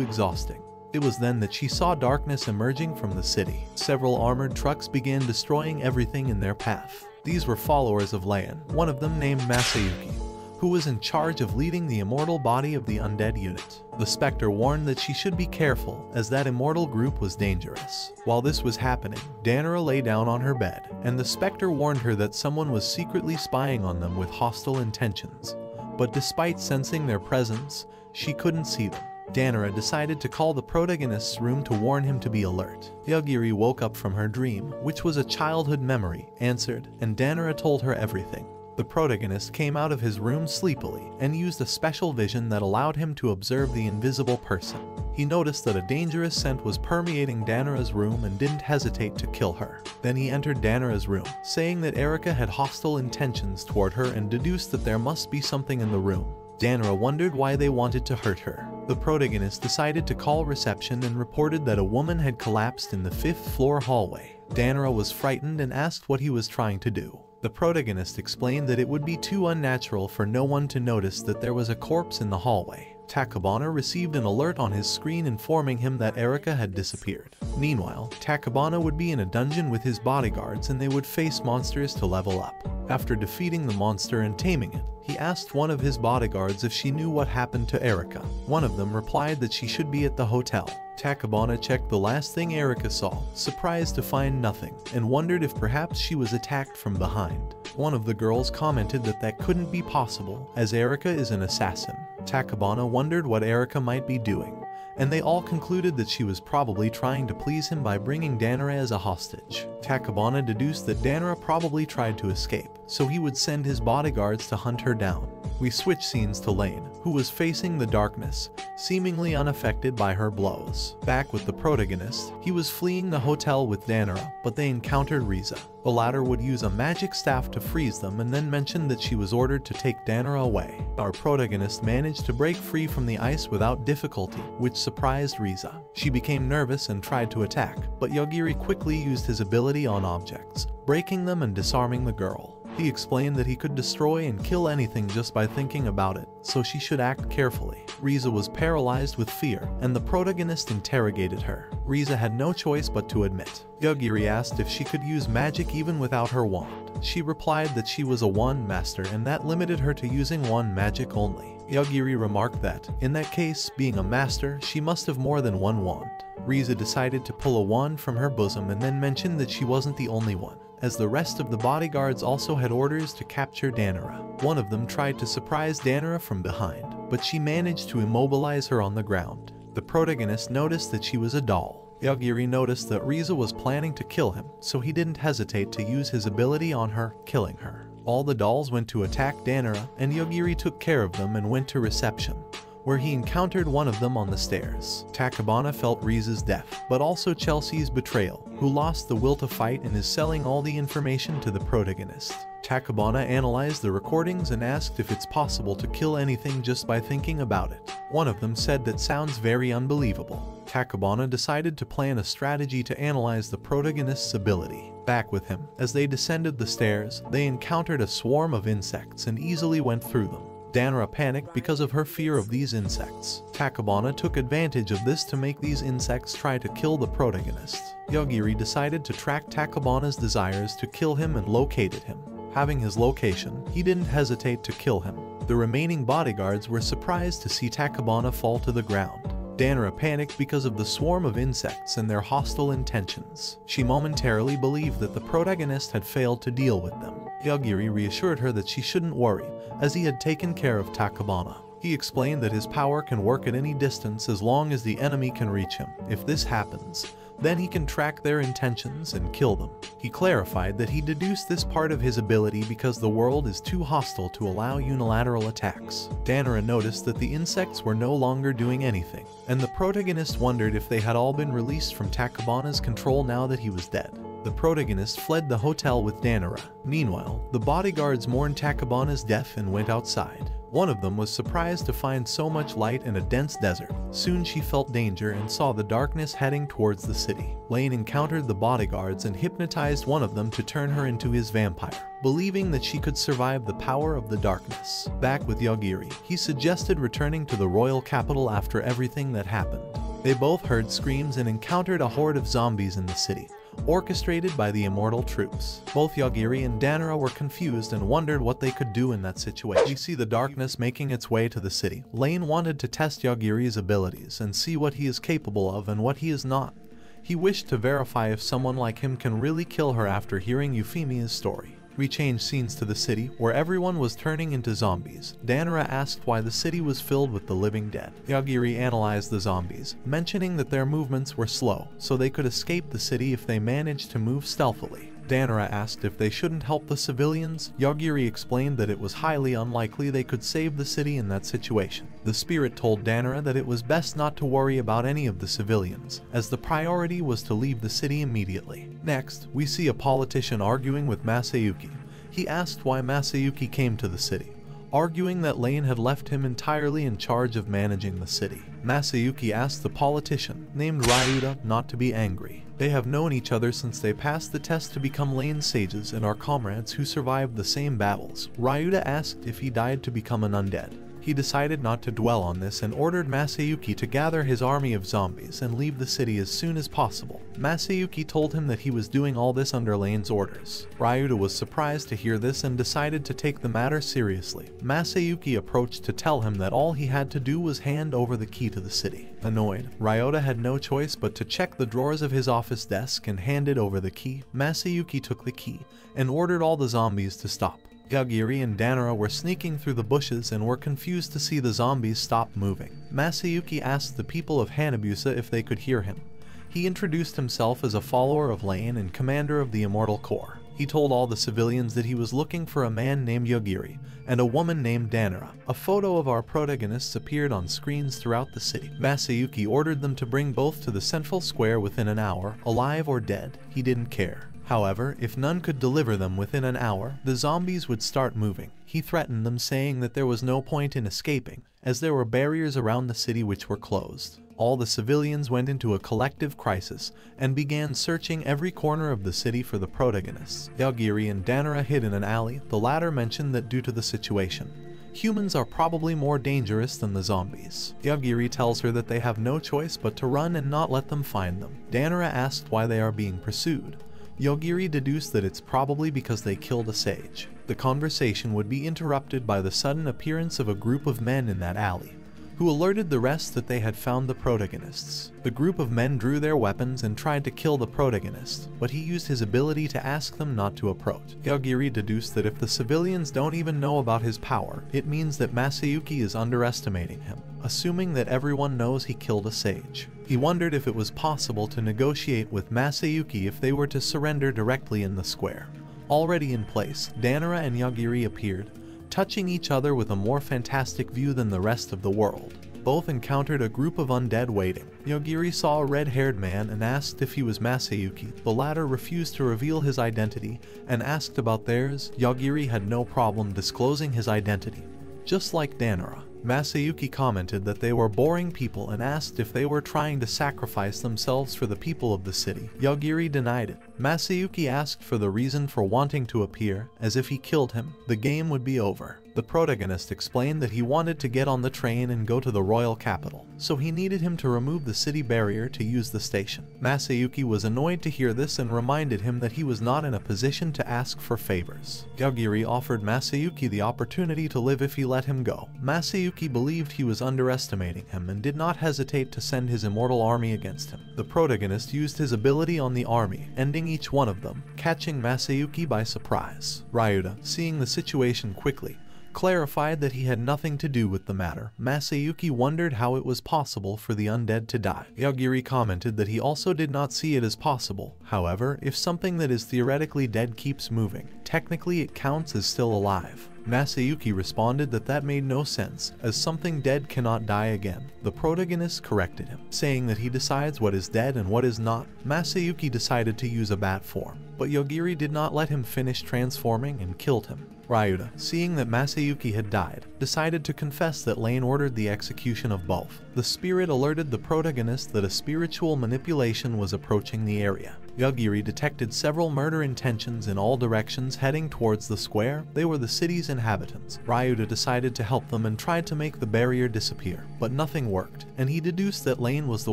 exhausting. It was then that she saw darkness emerging from the city. Several armored trucks began destroying everything in their path. These were followers of Lain, one of them named Masayuki, who was in charge of leading the immortal body of the undead unit. The specter warned that she should be careful, as that immortal group was dangerous. While this was happening, Dannoura lay down on her bed, and the specter warned her that someone was secretly spying on them with hostile intentions. But despite sensing their presence, she couldn't see them. Dannoura decided to call the protagonist's room to warn him to be alert. Yogiri woke up from her dream, which was a childhood memory, answered, and Dannoura told her everything. The protagonist came out of his room sleepily and used a special vision that allowed him to observe the invisible person. He noticed that a dangerous scent was permeating Dannoura's room and didn't hesitate to kill her. Then he entered Dannoura's room, saying that Erica had hostile intentions toward her and deduced that there must be something in the room. Dannoura wondered why they wanted to hurt her. The protagonist decided to call reception and reported that a woman had collapsed in the fifth floor hallway. Dannoura was frightened and asked what he was trying to do. The protagonist explained that it would be too unnatural for no one to notice that there was a corpse in the hallway. Takabana received an alert on his screen informing him that Erica had disappeared. Meanwhile, Takabana would be in a dungeon with his bodyguards and they would face monsters to level up. After defeating the monster and taming it, he asked one of his bodyguards if she knew what happened to Erica. One of them replied that she should be at the hotel. Takabana checked the last thing Erica saw, surprised to find nothing, and wondered if perhaps she was attacked from behind. One of the girls commented that that couldn't be possible, as Erica is an assassin. Takabana wondered what Erica might be doing, and they all concluded that she was probably trying to please him by bringing Dannoura as a hostage. Takabana deduced that Dannoura probably tried to escape, so he would send his bodyguards to hunt her down. We switch scenes to Lain, who was facing the darkness, seemingly unaffected by her blows. Back with the protagonist, he was fleeing the hotel with Dannoura, but they encountered Risa. The latter would use a magic staff to freeze them and then mentioned that she was ordered to take Dannoura away. Our protagonist managed to break free from the ice without difficulty, which surprised Risa. She became nervous and tried to attack, but Yogiri quickly used his ability on objects, breaking them and disarming the girl. He explained that he could destroy and kill anything just by thinking about it, so she should act carefully. Risa was paralyzed with fear, and the protagonist interrogated her. Risa had no choice but to admit. Yogiri asked if she could use magic even without her wand. She replied that she was a wand master and that limited her to using one magic only. Yogiri remarked that, in that case, being a master, she must have more than one wand. Risa decided to pull a wand from her bosom and then mentioned that she wasn't the only one, as the rest of the bodyguards also had orders to capture Dannoura. One of them tried to surprise Dannoura from behind, but she managed to immobilize her on the ground. The protagonist noticed that she was a doll. Yogiri noticed that Risa was planning to kill him, so he didn't hesitate to use his ability on her, killing her. All the dolls went to attack Dannoura, and Yogiri took care of them and went to reception, where he encountered one of them on the stairs. Takabana felt Risa's death, but also Chelsea's betrayal, who lost the will to fight and is selling all the information to the protagonist. Takabana analyzed the recordings and asked if it's possible to kill anything just by thinking about it. One of them said that sounds very unbelievable. Takabana decided to plan a strategy to analyze the protagonist's ability. Back with him, as they descended the stairs, they encountered a swarm of insects and easily went through them. Dannoura panicked because of her fear of these insects. Takabana took advantage of this to make these insects try to kill the protagonist. Yogiri decided to track Takabana's desires to kill him and located him. Having his location, he didn't hesitate to kill him. The remaining bodyguards were surprised to see Takabana fall to the ground. Dannoura panicked because of the swarm of insects and their hostile intentions. She momentarily believed that the protagonist had failed to deal with them. Yogiri reassured her that she shouldn't worry, as he had taken care of Takabana. He explained that his power can work at any distance as long as the enemy can reach him. If this happens, then he can track their intentions and kill them. He clarified that he deduced this part of his ability because the world is too hostile to allow unilateral attacks. Dannoura noticed that the insects were no longer doing anything, and the protagonist wondered if they had all been released from Takabana's control now that he was dead. The protagonist fled the hotel with Dannoura. Meanwhile, the bodyguards mourned Takabana's death and went outside. One of them was surprised to find so much light in a dense desert. Soon she felt danger and saw the darkness heading towards the city. Lain encountered the bodyguards and hypnotized one of them to turn her into his vampire, believing that she could survive the power of the darkness. Back with Yogiri, he suggested returning to the royal capital after everything that happened. They both heard screams and encountered a horde of zombies in the city, orchestrated by the immortal troops. Both Yogiri and Dannoura were confused and wondered what they could do in that situation. We see the darkness making its way to the city. Lain wanted to test Yogiri's abilities and see what he is capable of and what he is not. He wished to verify if someone like him can really kill her after hearing Euphemia's story. We change scenes to the city, where everyone was turning into zombies. Dannoura asked why the city was filled with the living dead. Yogiri analyzed the zombies, mentioning that their movements were slow, so they could escape the city if they managed to move stealthily. Dannoura asked if they shouldn't help the civilians. Yogiri explained that it was highly unlikely they could save the city in that situation. The spirit told Dannoura that it was best not to worry about any of the civilians, as the priority was to leave the city immediately. Next, we see a politician arguing with Masayuki. He asked why Masayuki came to the city, arguing that Lain had left him entirely in charge of managing the city. Masayuki asked the politician, named Ryouta, not to be angry. They have known each other since they passed the test to become Lain's sages and are comrades who survived the same battles. Ryouta asked if he died to become an undead. He decided not to dwell on this and ordered Masayuki to gather his army of zombies and leave the city as soon as possible. Masayuki told him that he was doing all this under Lain's orders. Ryouta was surprised to hear this and decided to take the matter seriously. Masayuki approached to tell him that all he had to do was hand over the key to the city. Annoyed, Ryouta had no choice but to check the drawers of his office desk and handed over the key. Masayuki took the key and ordered all the zombies to stop. Yogiri and Dannoura were sneaking through the bushes and were confused to see the zombies stop moving. Masayuki asked the people of Hanabusa if they could hear him. He introduced himself as a follower of Lain and commander of the Immortal Corps. He told all the civilians that he was looking for a man named Yogiri and a woman named Dannoura. A photo of our protagonists appeared on screens throughout the city. Masayuki ordered them to bring both to the central square within an hour, alive or dead. He didn't care. However, if none could deliver them within an hour, the zombies would start moving. He threatened them, saying that there was no point in escaping, as there were barriers around the city which were closed. All the civilians went into a collective crisis and began searching every corner of the city for the protagonists. Yogiri and Dannoura hid in an alley. The latter mentioned that due to the situation, humans are probably more dangerous than the zombies. Yogiri tells her that they have no choice but to run and not let them find them. Dannoura asked why they are being pursued. Yogiri deduced that it's probably because they killed a sage. The conversation would be interrupted by the sudden appearance of a group of men in that alley, who alerted the rest that they had found the protagonists. The group of men drew their weapons and tried to kill the protagonist, but he used his ability to ask them not to approach. Yogiri deduced that if the civilians don't even know about his power, it means that Masayuki is underestimating him, assuming that everyone knows he killed a sage. He wondered if it was possible to negotiate with Masayuki if they were to surrender directly in the square. Already in place, Dannoura and Yogiri appeared, touching each other with a more fantastic view than the rest of the world. Both encountered a group of undead waiting. Yogiri saw a red-haired man and asked if he was Masayuki. The latter refused to reveal his identity and asked about theirs. Yogiri had no problem disclosing his identity, just like Dannoura. Masayuki commented that they were boring people and asked if they were trying to sacrifice themselves for the people of the city. Yogiri denied it. Masayuki asked for the reason for wanting to appear, as if he killed him, the game would be over. The protagonist explained that he wanted to get on the train and go to the royal capital, so he needed him to remove the city barrier to use the station. Masayuki was annoyed to hear this and reminded him that he was not in a position to ask for favors. Yogiri offered Masayuki the opportunity to live if he let him go. Masayuki Masayuki believed he was underestimating him and did not hesitate to send his immortal army against him. The protagonist used his ability on the army, ending each one of them, catching Masayuki by surprise. Ryouta, seeing the situation quickly, clarified that he had nothing to do with the matter. Masayuki wondered how it was possible for the undead to die. Yogiri commented that he also did not see it as possible. However, if something that is theoretically dead keeps moving, technically it counts as still alive. Masayuki responded that that made no sense, as something dead cannot die again. The protagonist corrected him, saying that he decides what is dead and what is not. Masayuki decided to use a bat form, but Yogiri did not let him finish transforming and killed him. Ryouta, seeing that Masayuki had died, decided to confess that Lain ordered the execution of both. The spirit alerted the protagonist that a spiritual manipulation was approaching the area. Yogiri detected several murder intentions in all directions heading towards the square. They were the city's inhabitants. Ryouta decided to help them and tried to make the barrier disappear, but nothing worked, and he deduced that Lain was the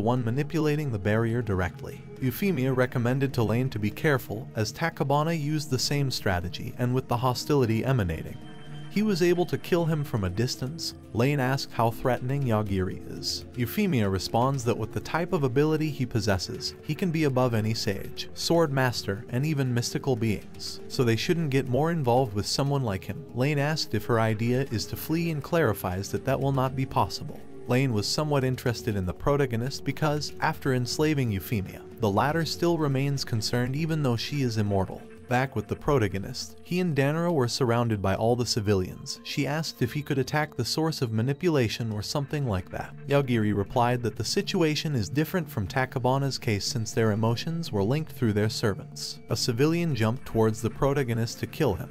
one manipulating the barrier directly. Euphemia recommended to Lain to be careful, as Takabana used the same strategy, and with the hostility emanating, he was able to kill him from a distance. Lain asked how threatening Yogiri is. Euphemia responds that with the type of ability he possesses, he can be above any sage, sword master, and even mystical beings, so they shouldn't get more involved with someone like him. Lain asked if her idea is to flee and clarifies that that will not be possible. Lain was somewhat interested in the protagonist because, after enslaving Euphemia, the latter still remains concerned even though she is immortal. Back with the protagonist, he and Dannoura were surrounded by all the civilians. She asked if he could attack the source of manipulation or something like that. Yogiri replied that the situation is different from Takabana's case since their emotions were linked through their servants. A civilian jumped towards the protagonist to kill him,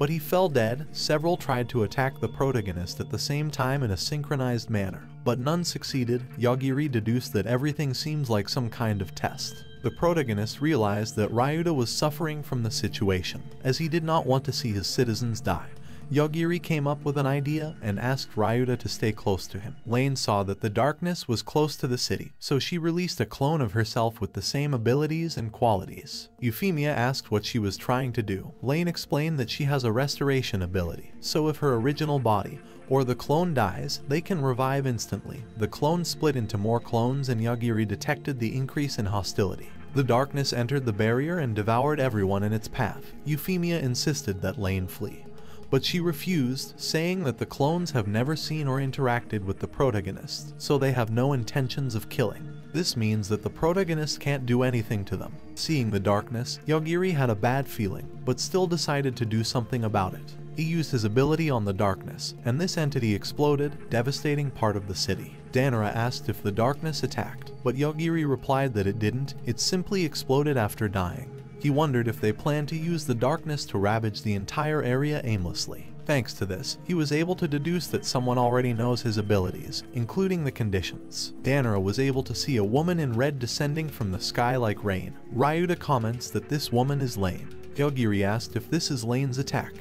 But he fell dead. Several tried to attack the protagonist at the same time in a synchronized manner, but none succeeded. Yogiri deduced that everything seems like some kind of test. The protagonist realized that Ryouta was suffering from the situation, as he did not want to see his citizens die. Yogiri came up with an idea and asked Ryouta to stay close to him. Lain saw that the darkness was close to the city, so she released a clone of herself with the same abilities and qualities. Euphemia asked what she was trying to do. Lain explained that she has a restoration ability, so if her original body or the clone dies, they can revive instantly. The clone split into more clones and Yogiri detected the increase in hostility. The darkness entered the barrier and devoured everyone in its path. Euphemia insisted that Lain flee, but she refused, saying that the clones have never seen or interacted with the protagonist, so they have no intentions of killing. This means that the protagonist can't do anything to them. Seeing the darkness, Yogiri had a bad feeling, but still decided to do something about it. He used his ability on the darkness, and this entity exploded, devastating part of the city. Dannoura asked if the darkness attacked, but Yogiri replied that it didn't, it simply exploded after dying. He wondered if they planned to use the darkness to ravage the entire area aimlessly. Thanks to this, he was able to deduce that someone already knows his abilities, including the conditions. Dannoura was able to see a woman in red descending from the sky like rain. Ryouta comments that this woman is Lain. Yogiri asked if this is Lain's attack,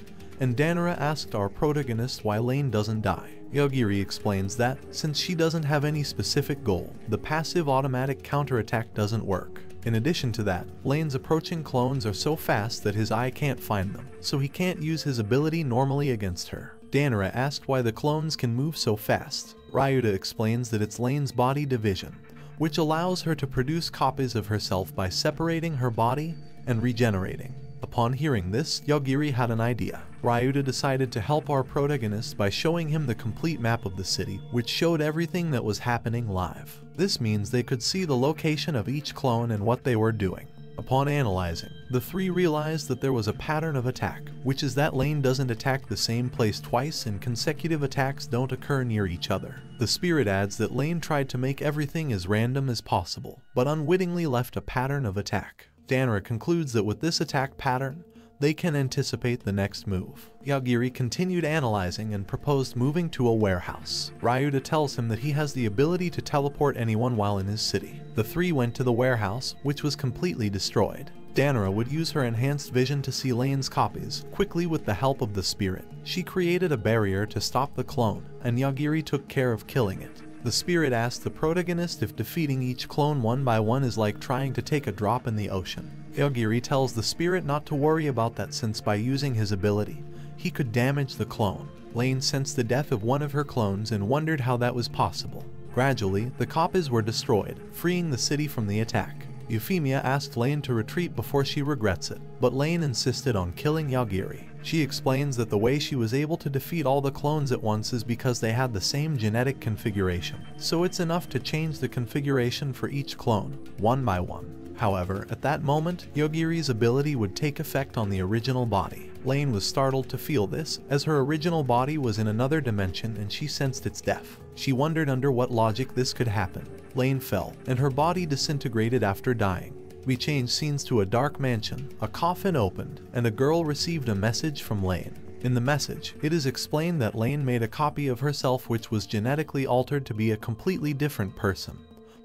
and Dannoura asked our protagonist why Lain doesn't die. Yogiri explains that, since she doesn't have any specific goal, the passive automatic counterattack doesn't work. In addition to that, Lane's approaching clones are so fast that his eye can't find them, so he can't use his ability normally against her. Dannoura asked why the clones can move so fast. Ryouta explains that it's Lane's body division, which allows her to produce copies of herself by separating her body and regenerating. Upon hearing this, Yogiri had an idea. Ryouta decided to help our protagonist by showing him the complete map of the city, which showed everything that was happening live. This means they could see the location of each clone and what they were doing. Upon analyzing, the three realized that there was a pattern of attack, which is that Lain doesn't attack the same place twice and consecutive attacks don't occur near each other. The spirit adds that Lain tried to make everything as random as possible, but unwittingly left a pattern of attack. Dannoura concludes that with this attack pattern, they can anticipate the next move. Yogiri continued analyzing and proposed moving to a warehouse. Ryouta tells him that he has the ability to teleport anyone while in his city. The three went to the warehouse, which was completely destroyed. Dannoura would use her enhanced vision to see Lane's copies. Quickly, with the help of the spirit, she created a barrier to stop the clone, and Yogiri took care of killing it. The spirit asked the protagonist if defeating each clone one by one is like trying to take a drop in the ocean. Yogiri tells the spirit not to worry about that since by using his ability, he could damage the clone. Lain sensed the death of one of her clones and wondered how that was possible. Gradually, the copies were destroyed, freeing the city from the attack. Euphemia asked Lain to retreat before she regrets it, but Lain insisted on killing Yogiri. She explains that the way she was able to defeat all the clones at once is because they had the same genetic configuration, so it's enough to change the configuration for each clone, one by one. However, at that moment, Yogiri's ability would take effect on the original body. Lain was startled to feel this, as her original body was in another dimension and she sensed its death. She wondered under what logic this could happen. Lain fell, and her body disintegrated after dying. We change scenes to a dark mansion, a coffin opened, and a girl received a message from Lain. In the message, it is explained that Lain made a copy of herself which was genetically altered to be a completely different person.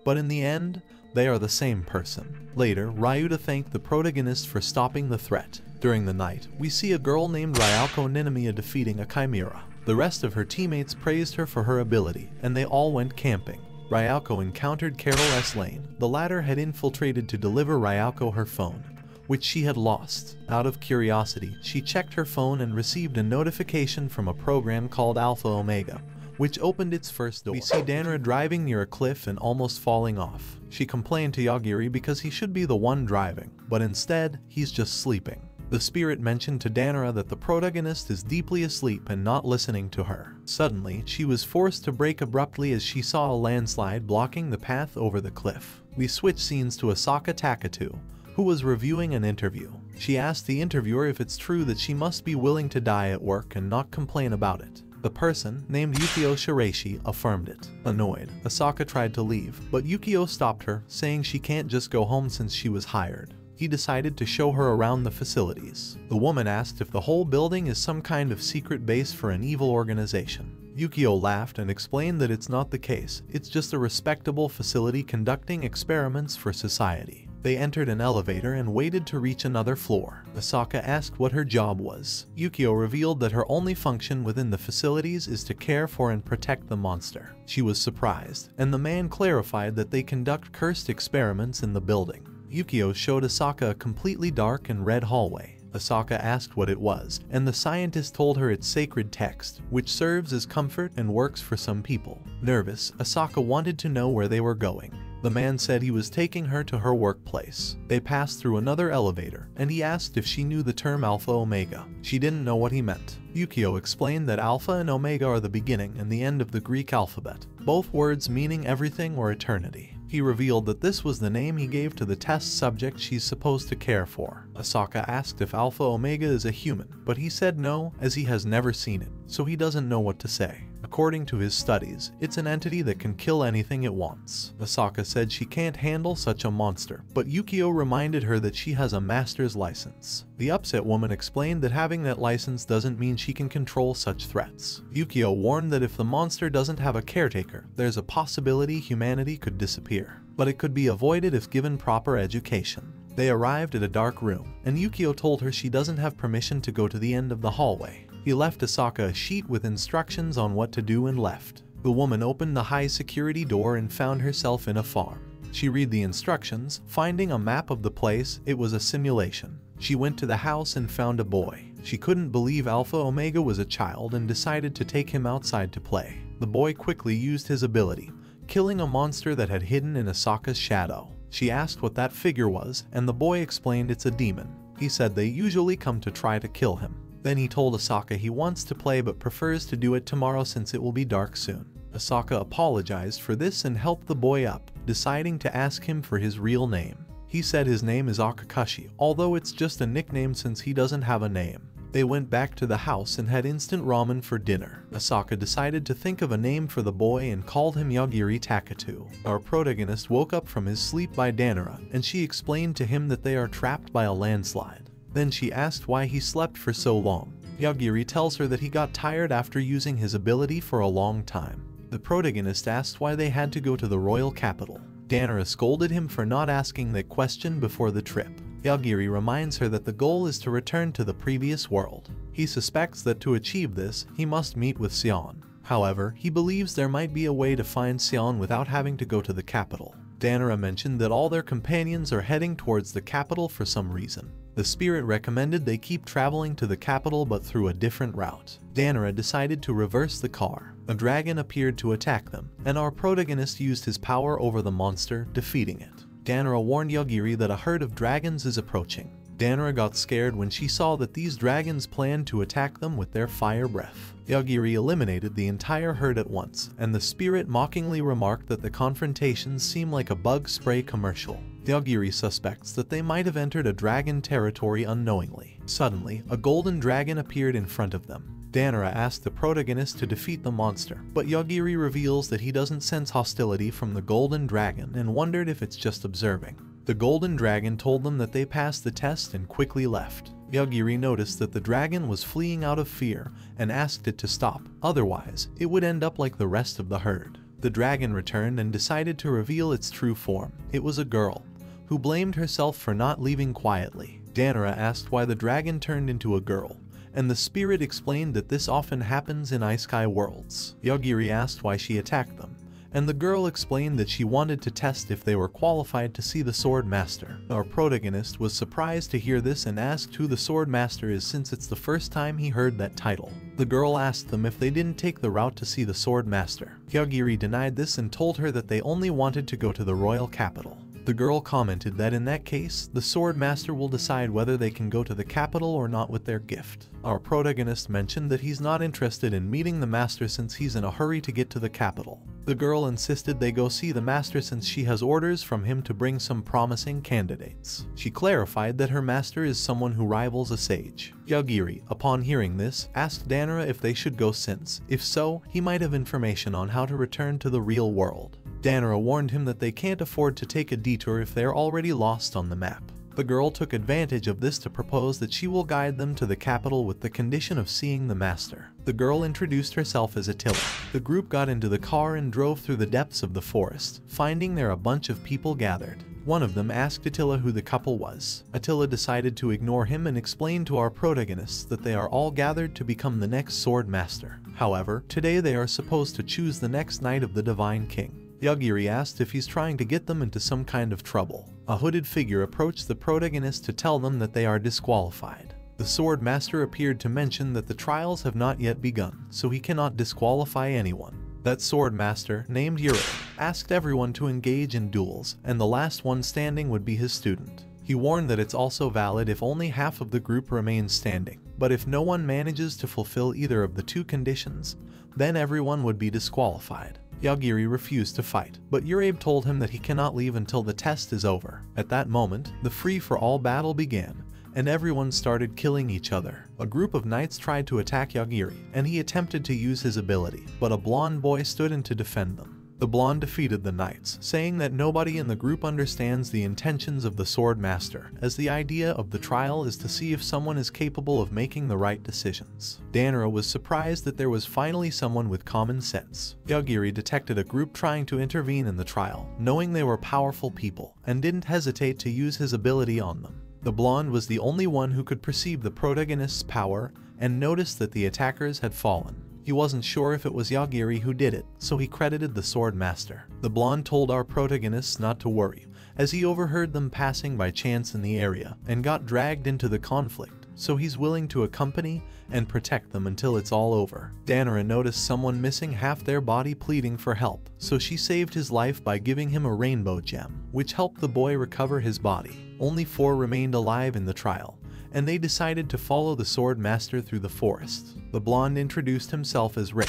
But in the end, they are the same person. Later, Ryouta thanked the protagonist for stopping the threat. During the night, we see a girl named Ryouko Ninomiya defeating a chimera. The rest of her teammates praised her for her ability, and they all went camping. Ryouko encountered Carol S. Lain. The latter had infiltrated to deliver Ryouko her phone, which she had lost. Out of curiosity, she checked her phone and received a notification from a program called Alpha Omega, which opened its first door. We see Dannoura driving near a cliff and almost falling off. She complained to Yogiri because he should be the one driving, but instead, he's just sleeping. The spirit mentioned to Dannoura that the protagonist is deeply asleep and not listening to her. Suddenly, she was forced to break abruptly as she saw a landslide blocking the path over the cliff. We switch scenes to Asaka Takatu, who was reviewing an interview. She asked the interviewer if it's true that she must be willing to die at work and not complain about it. The person, named Yukio Shirayoshi, affirmed it. Annoyed, Asaka tried to leave, but Yukio stopped her, saying she can't just go home since she was hired. he decided to show her around the facilities. The woman asked if the whole building is some kind of secret base for an evil organization. Yukio laughed and explained that it's not the case, it's just a respectable facility conducting experiments for society. They entered an elevator and waited to reach another floor. Asaka asked what her job was. Yukio revealed that her only function within the facilities is to care for and protect the monster. She was surprised, and the man clarified that they conduct cursed experiments in the building. Yukio showed Asaka a completely dark and red hallway. Asaka asked what it was, and the scientist told her it's sacred text, which serves as comfort and works for some people. Nervous, Asaka wanted to know where they were going. The man said he was taking her to her workplace. They passed through another elevator, and he asked if she knew the term Alpha Omega. She didn't know what he meant. Yukio explained that Alpha and Omega are the beginning and the end of the Greek alphabet, both words meaning everything or eternity. He revealed that this was the name he gave to the test subject she's supposed to care for. Asaka asked if Alpha Omega is a human, but he said no, as he has never seen it, so he doesn't know what to say. According to his studies, it's an entity that can kill anything it wants. Asaka said she can't handle such a monster, but Yukio reminded her that she has a master's license. The upset woman explained that having that license doesn't mean she can control such threats. Yukio warned that if the monster doesn't have a caretaker, there's a possibility humanity could disappear, but it could be avoided if given proper education. They arrived at a dark room, and Yukio told her she doesn't have permission to go to the end of the hallway. He left Asaka a sheet with instructions on what to do and left. The woman opened the high security door and found herself in a farm. She read the instructions, finding a map of the place. It was a simulation. She went to the house and found a boy. She couldn't believe Alpha Omega was a child and decided to take him outside to play. The boy quickly used his ability, killing a monster that had hidden in Asaka's shadow. She asked what that figure was, and the boy explained it's a demon. He said they usually come to try to kill him. Then he told Asaka he wants to play but prefers to do it tomorrow since it will be dark soon. Asaka apologized for this and helped the boy up, deciding to ask him for his real name. He said his name is Akakashi, although it's just a nickname since he doesn't have a name. They went back to the house and had instant ramen for dinner. Asaka decided to think of a name for the boy and called him Yogiri Takatu. Our protagonist woke up from his sleep by Dannoura, and she explained to him that they are trapped by a landslide. Then she asked why he slept for so long. Yogiri tells her that he got tired after using his ability for a long time. The protagonist asked why they had to go to the royal capital. Dannoura scolded him for not asking that question before the trip. Yogiri reminds her that the goal is to return to the previous world. He suspects that to achieve this, he must meet with Sion. However, he believes there might be a way to find Sion without having to go to the capital. Dannoura mentioned that all their companions are heading towards the capital for some reason. The spirit recommended they keep traveling to the capital but through a different route. Dannoura decided to reverse the car. A dragon appeared to attack them, and our protagonist used his power over the monster, defeating it. Dannoura warned Yogiri that a herd of dragons is approaching. Dannoura got scared when she saw that these dragons planned to attack them with their fire breath. Yogiri eliminated the entire herd at once, and the spirit mockingly remarked that the confrontations seem like a bug spray commercial. Yogiri suspects that they might have entered a dragon territory unknowingly. Suddenly, a golden dragon appeared in front of them. Dannoura asked the protagonist to defeat the monster, but Yogiri reveals that he doesn't sense hostility from the golden dragon and wondered if it's just observing. The golden dragon told them that they passed the test and quickly left. Yogiri noticed that the dragon was fleeing out of fear and asked it to stop, otherwise it would end up like the rest of the herd. The dragon returned and decided to reveal its true form. It was a girl, who blamed herself for not leaving quietly. Dannoura asked why the dragon turned into a girl, and the spirit explained that this often happens in isekai worlds. Yogiri asked why she attacked them, and the girl explained that she wanted to test if they were qualified to see the Sword Master. Our protagonist was surprised to hear this and asked who the Sword Master is since it's the first time he heard that title. The girl asked them if they didn't take the route to see the Sword Master. Yogiri denied this and told her that they only wanted to go to the royal capital. The girl commented that in that case, the Sword Master will decide whether they can go to the capital or not with their gift. Our protagonist mentioned that he's not interested in meeting the master since he's in a hurry to get to the capital. The girl insisted they go see the master since she has orders from him to bring some promising candidates. She clarified that her master is someone who rivals a sage. Yogiri, upon hearing this, asked Dannoura if they should go since, if so, he might have information on how to return to the real world. Dannoura warned him that they can't afford to take a detour if they're already lost on the map. The girl took advantage of this to propose that she will guide them to the capital with the condition of seeing the master. The girl introduced herself as Attila. The group got into the car and drove through the depths of the forest, finding there a bunch of people gathered. One of them asked Attila who the couple was. Attila decided to ignore him and explained to our protagonists that they are all gathered to become the next sword master. However, today they are supposed to choose the next knight of the Divine King. Yogiri asked if he's trying to get them into some kind of trouble. A hooded figure approached the protagonist to tell them that they are disqualified. The sword master appeared to mention that the trials have not yet begun, so he cannot disqualify anyone. That sword master, named Yuri, asked everyone to engage in duels, and the last one standing would be his student. He warned that it's also valid if only half of the group remains standing, but if no one manages to fulfill either of the two conditions, then everyone would be disqualified. Yogiri refused to fight, but Yurei told him that he cannot leave until the test is over. At that moment, the free-for-all battle began, and everyone started killing each other. A group of knights tried to attack Yogiri, and he attempted to use his ability, but a blonde boy stood in to defend them. The blonde defeated the knights, saying that nobody in the group understands the intentions of the sword master, as the idea of the trial is to see if someone is capable of making the right decisions. Dannoura was surprised that there was finally someone with common sense. Yogiri detected a group trying to intervene in the trial, knowing they were powerful people, and didn't hesitate to use his ability on them. The blonde was the only one who could perceive the protagonist's power and noticed that the attackers had fallen. He wasn't sure if it was Yogiri who did it, so he credited the sword master. The blonde told our protagonists not to worry, as he overheard them passing by chance in the area and got dragged into the conflict, so he's willing to accompany and protect them until it's all over. Dannoura noticed someone missing half their body pleading for help, so she saved his life by giving him a rainbow gem, which helped the boy recover his body. Only four remained alive in the trial, and they decided to follow the sword master through the forest. The blonde introduced himself as Rick,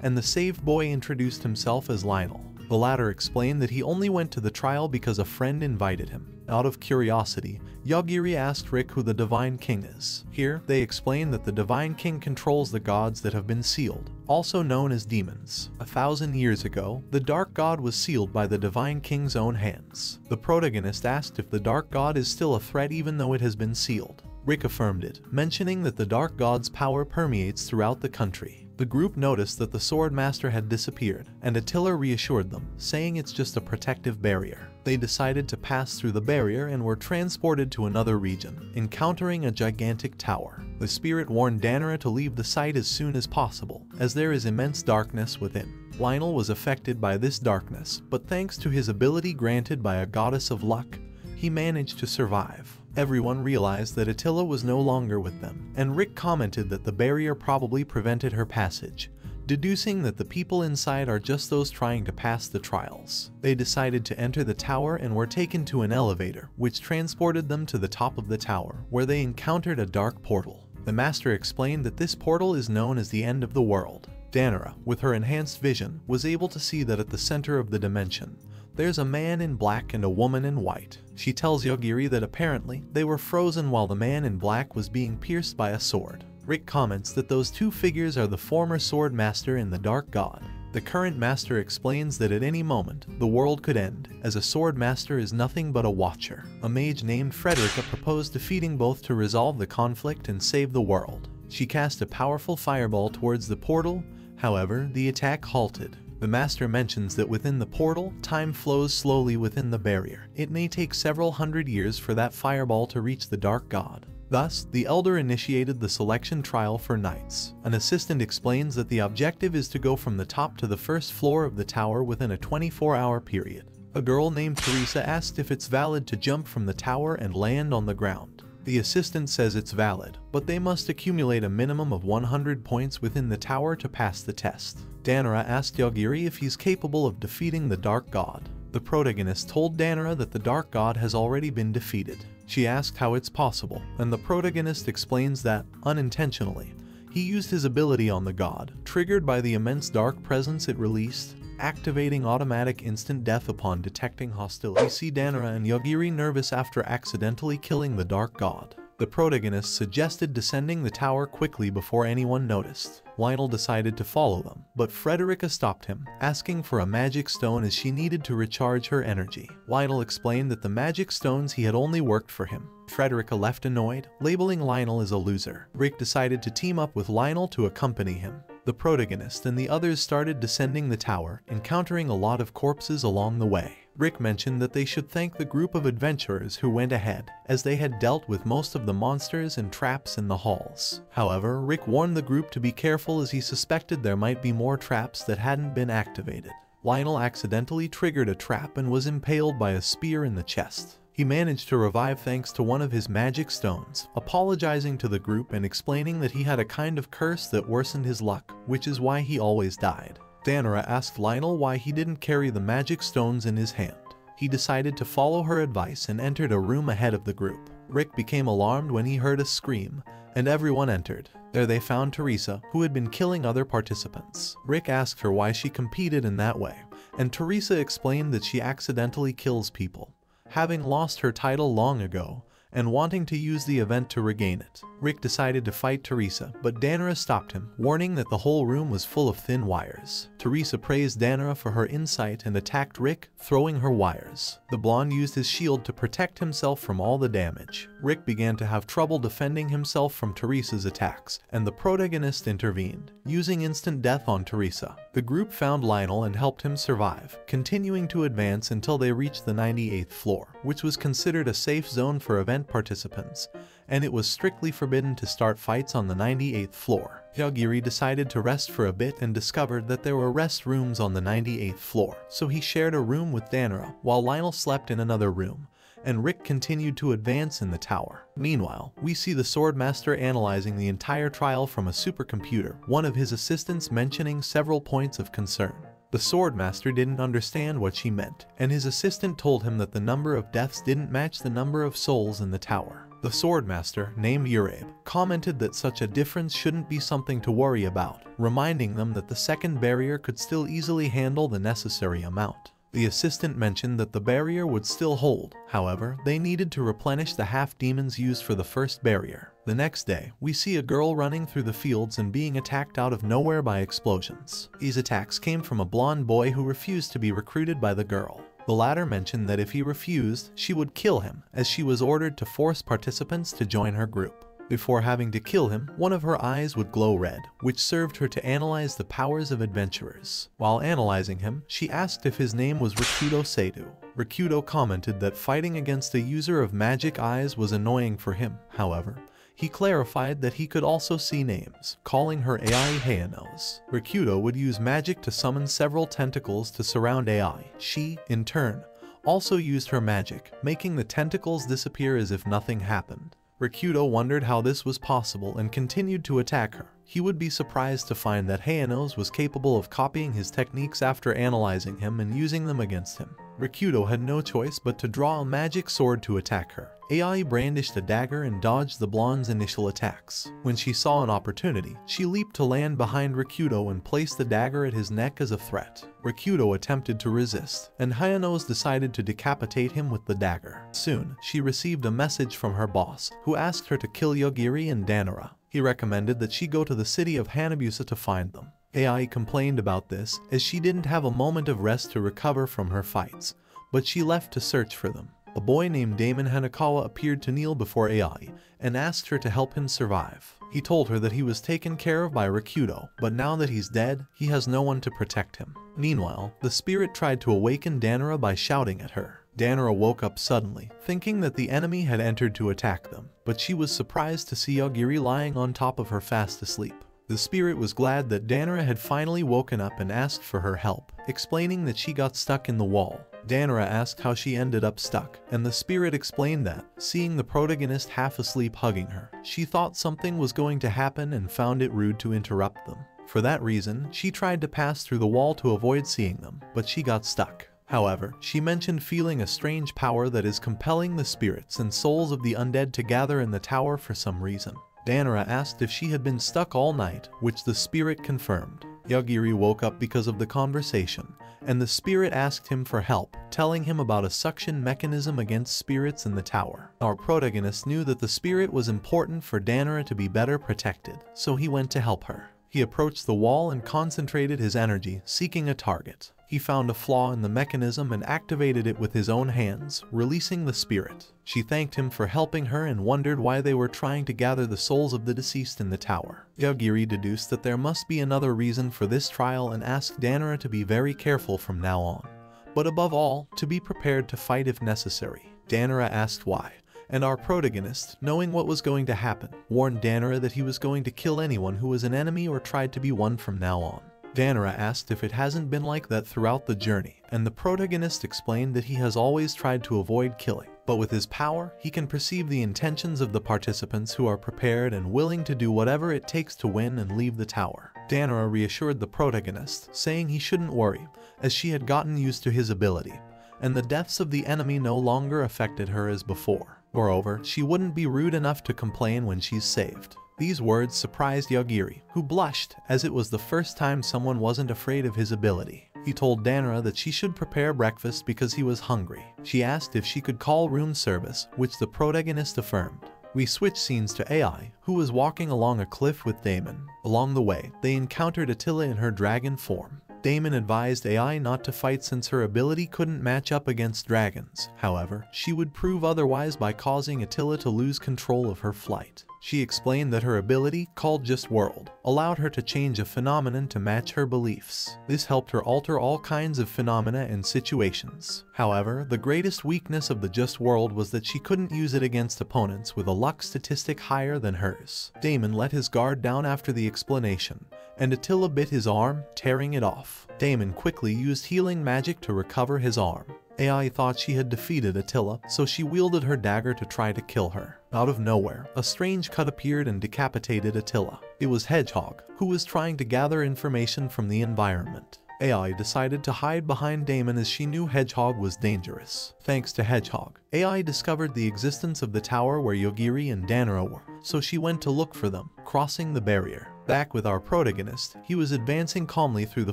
and the saved boy introduced himself as Lionel. The latter explained that he only went to the trial because a friend invited him. Out of curiosity, Yogiri asked Rick who the Divine King is. Here, they explain that the Divine King controls the gods that have been sealed, also known as demons. A thousand years ago, the Dark God was sealed by the Divine King's own hands. The protagonist asked if the Dark God is still a threat even though it has been sealed. Rick affirmed it, mentioning that the Dark God's power permeates throughout the country. The group noticed that the Sword Master had disappeared, and Attila reassured them, saying it's just a protective barrier. They decided to pass through the barrier and were transported to another region, encountering a gigantic tower. The spirit warned Dannoura to leave the site as soon as possible, as there is immense darkness within. Lionel was affected by this darkness, but thanks to his ability granted by a goddess of luck, he managed to survive. Everyone realized that Attila was no longer with them, and Rick commented that the barrier probably prevented her passage, deducing that the people inside are just those trying to pass the trials. They decided to enter the tower and were taken to an elevator, which transported them to the top of the tower, where they encountered a dark portal. The master explained that this portal is known as the end of the world. Dannoura, with her enhanced vision, was able to see that at the center of the dimension, there's a man in black and a woman in white. She tells Yogiri that apparently, they were frozen while the man in black was being pierced by a sword. Rick comments that those two figures are the former sword master and the Dark God. The current master explains that at any moment, the world could end, as a sword master is nothing but a watcher. A mage named Frederica proposed defeating both to resolve the conflict and save the world. She cast a powerful fireball towards the portal, however, the attack halted. The master mentions that within the portal, time flows slowly within the barrier. It may take several hundred years for that fireball to reach the Dark God. Thus, the elder initiated the selection trial for knights. An assistant explains that the objective is to go from the top to the first floor of the tower within a twenty-four hour period. A girl named Teresa asked if it's valid to jump from the tower and land on the ground. The assistant says it's valid, but they must accumulate a minimum of one hundred points within the tower to pass the test. Dannoura asked Yogiri if he's capable of defeating the Dark God. The protagonist told Dannoura that the Dark God has already been defeated. She asked how it's possible, and the protagonist explains that, unintentionally, he used his ability on the god, triggered by the immense dark presence it released, activating automatic instant death upon detecting hostility. We see Dannoura and Yogiri nervous after accidentally killing the Dark God. The protagonist suggested descending the tower quickly before anyone noticed. Lionel decided to follow them, but Frederica stopped him, asking for a magic stone as she needed to recharge her energy. Lionel explained that the magic stones he had only worked for him. Frederica left annoyed, labeling Lionel as a loser. Rick decided to team up with Lionel to accompany him. The protagonist and the others started descending the tower, encountering a lot of corpses along the way. Rick mentioned that they should thank the group of adventurers who went ahead, as they had dealt with most of the monsters and traps in the halls. However, Rick warned the group to be careful as he suspected there might be more traps that hadn't been activated. Lionel accidentally triggered a trap and was impaled by a spear in the chest. He managed to revive thanks to one of his magic stones, apologizing to the group and explaining that he had a kind of curse that worsened his luck, which is why he always died. Dannoura asked Lionel why he didn't carry the magic stones in his hand. He decided to follow her advice and entered a room ahead of the group. Rick became alarmed when he heard a scream, and everyone entered. There they found Teresa, who had been killing other participants. Rick asked her why she competed in that way, and Teresa explained that she accidentally kills people, having lost her title long ago, and wanting to use the event to regain it. Rick decided to fight Teresa, but Dannoura stopped him, warning that the whole room was full of thin wires. Teresa praised Dannoura for her insight and attacked Rick, throwing her wires. The blonde used his shield to protect himself from all the damage. Rick began to have trouble defending himself from Teresa's attacks, and the protagonist intervened, using instant death on Teresa. The group found Lionel and helped him survive, continuing to advance until they reached the ninety-eighth floor, which was considered a safe zone for event participants, and it was strictly forbidden to start fights on the ninety-eighth floor. Yogiri decided to rest for a bit and discovered that there were rest rooms on the ninety-eighth floor, so he shared a room with Dannoura, while Lionel slept in another room, and Rick continued to advance in the tower. Meanwhile, we see the Swordmaster analyzing the entire trial from a supercomputer, one of his assistants mentioning several points of concern. The Swordmaster didn't understand what she meant, and his assistant told him that the number of deaths didn't match the number of souls in the tower. The Swordmaster, named Yureb, commented that such a difference shouldn't be something to worry about, reminding them that the second barrier could still easily handle the necessary amount. The assistant mentioned that the barrier would still hold, however, they needed to replenish the half-demons used for the first barrier. The next day, we see a girl running through the fields and being attacked out of nowhere by explosions. These attacks came from a blonde boy who refused to be recruited by the girl. The latter mentioned that if he refused, she would kill him, as she was ordered to force participants to join her group. Before having to kill him, one of her eyes would glow red, which served her to analyze the powers of adventurers. While analyzing him, she asked if his name was Rikudou Seidou. Rikudou commented that fighting against a user of magic eyes was annoying for him, however. He clarified that he could also see names, calling her Ai Hayanos. Rikudou would use magic to summon several tentacles to surround Ai. She, in turn, also used her magic, making the tentacles disappear as if nothing happened. Rikudou wondered how this was possible and continued to attack her. He would be surprised to find that Hayanos was capable of copying his techniques after analyzing him and using them against him. Rikudou had no choice but to draw a magic sword to attack her. Ai brandished a dagger and dodged the blonde's initial attacks. When she saw an opportunity, she leaped to land behind Rikudou and placed the dagger at his neck as a threat. Rikudou attempted to resist, and Hayanos decided to decapitate him with the dagger. Soon, she received a message from her boss, who asked her to kill Yogiri and Dannoura. He recommended that she go to the city of Hanabusa to find them. Ai complained about this, as she didn't have a moment of rest to recover from her fights, but she left to search for them. A boy named Damon Hanakawa appeared to kneel before Ai and asked her to help him survive. He told her that he was taken care of by Rikudou, but now that he's dead, he has no one to protect him. Meanwhile, the spirit tried to awaken Dannoura by shouting at her. Dannoura woke up suddenly, thinking that the enemy had entered to attack them, but she was surprised to see Yogiri lying on top of her fast asleep. The spirit was glad that Dannoura had finally woken up and asked for her help, explaining that she got stuck in the wall. Dannoura asked how she ended up stuck, and the spirit explained that, seeing the protagonist half asleep hugging her, she thought something was going to happen and found it rude to interrupt them. For that reason, she tried to pass through the wall to avoid seeing them, but she got stuck. However, she mentioned feeling a strange power that is compelling the spirits and souls of the undead to gather in the tower for some reason. Dannoura asked if she had been stuck all night, which the spirit confirmed. Yogiri woke up because of the conversation, and the spirit asked him for help, telling him about a suction mechanism against spirits in the tower. Our protagonist knew that the spirit was important for Dannoura to be better protected, so he went to help her. He approached the wall and concentrated his energy, seeking a target. He found a flaw in the mechanism and activated it with his own hands, releasing the spirit. She thanked him for helping her and wondered why they were trying to gather the souls of the deceased in the tower. Yogiri deduced that there must be another reason for this trial and asked Dannoura to be very careful from now on, but above all, to be prepared to fight if necessary. Dannoura asked why, and our protagonist, knowing what was going to happen, warned Dannoura that he was going to kill anyone who was an enemy or tried to be one from now on. Dannoura asked if it hasn't been like that throughout the journey, and the protagonist explained that he has always tried to avoid killing, but with his power, he can perceive the intentions of the participants who are prepared and willing to do whatever it takes to win and leave the tower. Dannoura reassured the protagonist, saying he shouldn't worry, as she had gotten used to his ability, and the deaths of the enemy no longer affected her as before. Moreover, she wouldn't be rude enough to complain when she's saved. These words surprised Yogiri, who blushed, as it was the first time someone wasn't afraid of his ability. He told Dannoura that she should prepare breakfast because he was hungry. She asked if she could call room service, which the protagonist affirmed. We switch scenes to Ai, who was walking along a cliff with Damon. Along the way, they encountered Attila in her dragon form. Damon advised Ai not to fight since her ability couldn't match up against dragons. However, she would prove otherwise by causing Attila to lose control of her flight. She explained that her ability, called just world, allowed her to change a phenomenon to match her beliefs. This helped her alter all kinds of phenomena and situations. However, the greatest weakness of the just world was that she couldn't use it against opponents with a luck statistic higher than hers. Damon let his guard down after the explanation, and Attila bit his arm, tearing it off. Damon quickly used healing magic to recover his arm. Ai thought she had defeated Attila, so she wielded her dagger to try to kill her. Out of nowhere, a strange cut appeared and decapitated Attila. It was Hedgehog, who was trying to gather information from the environment. Ai decided to hide behind Damon as she knew Hedgehog was dangerous. Thanks to Hedgehog, Ai discovered the existence of the tower where Yogiri and Dannoura were, so she went to look for them, crossing the barrier. Back with our protagonist, he was advancing calmly through the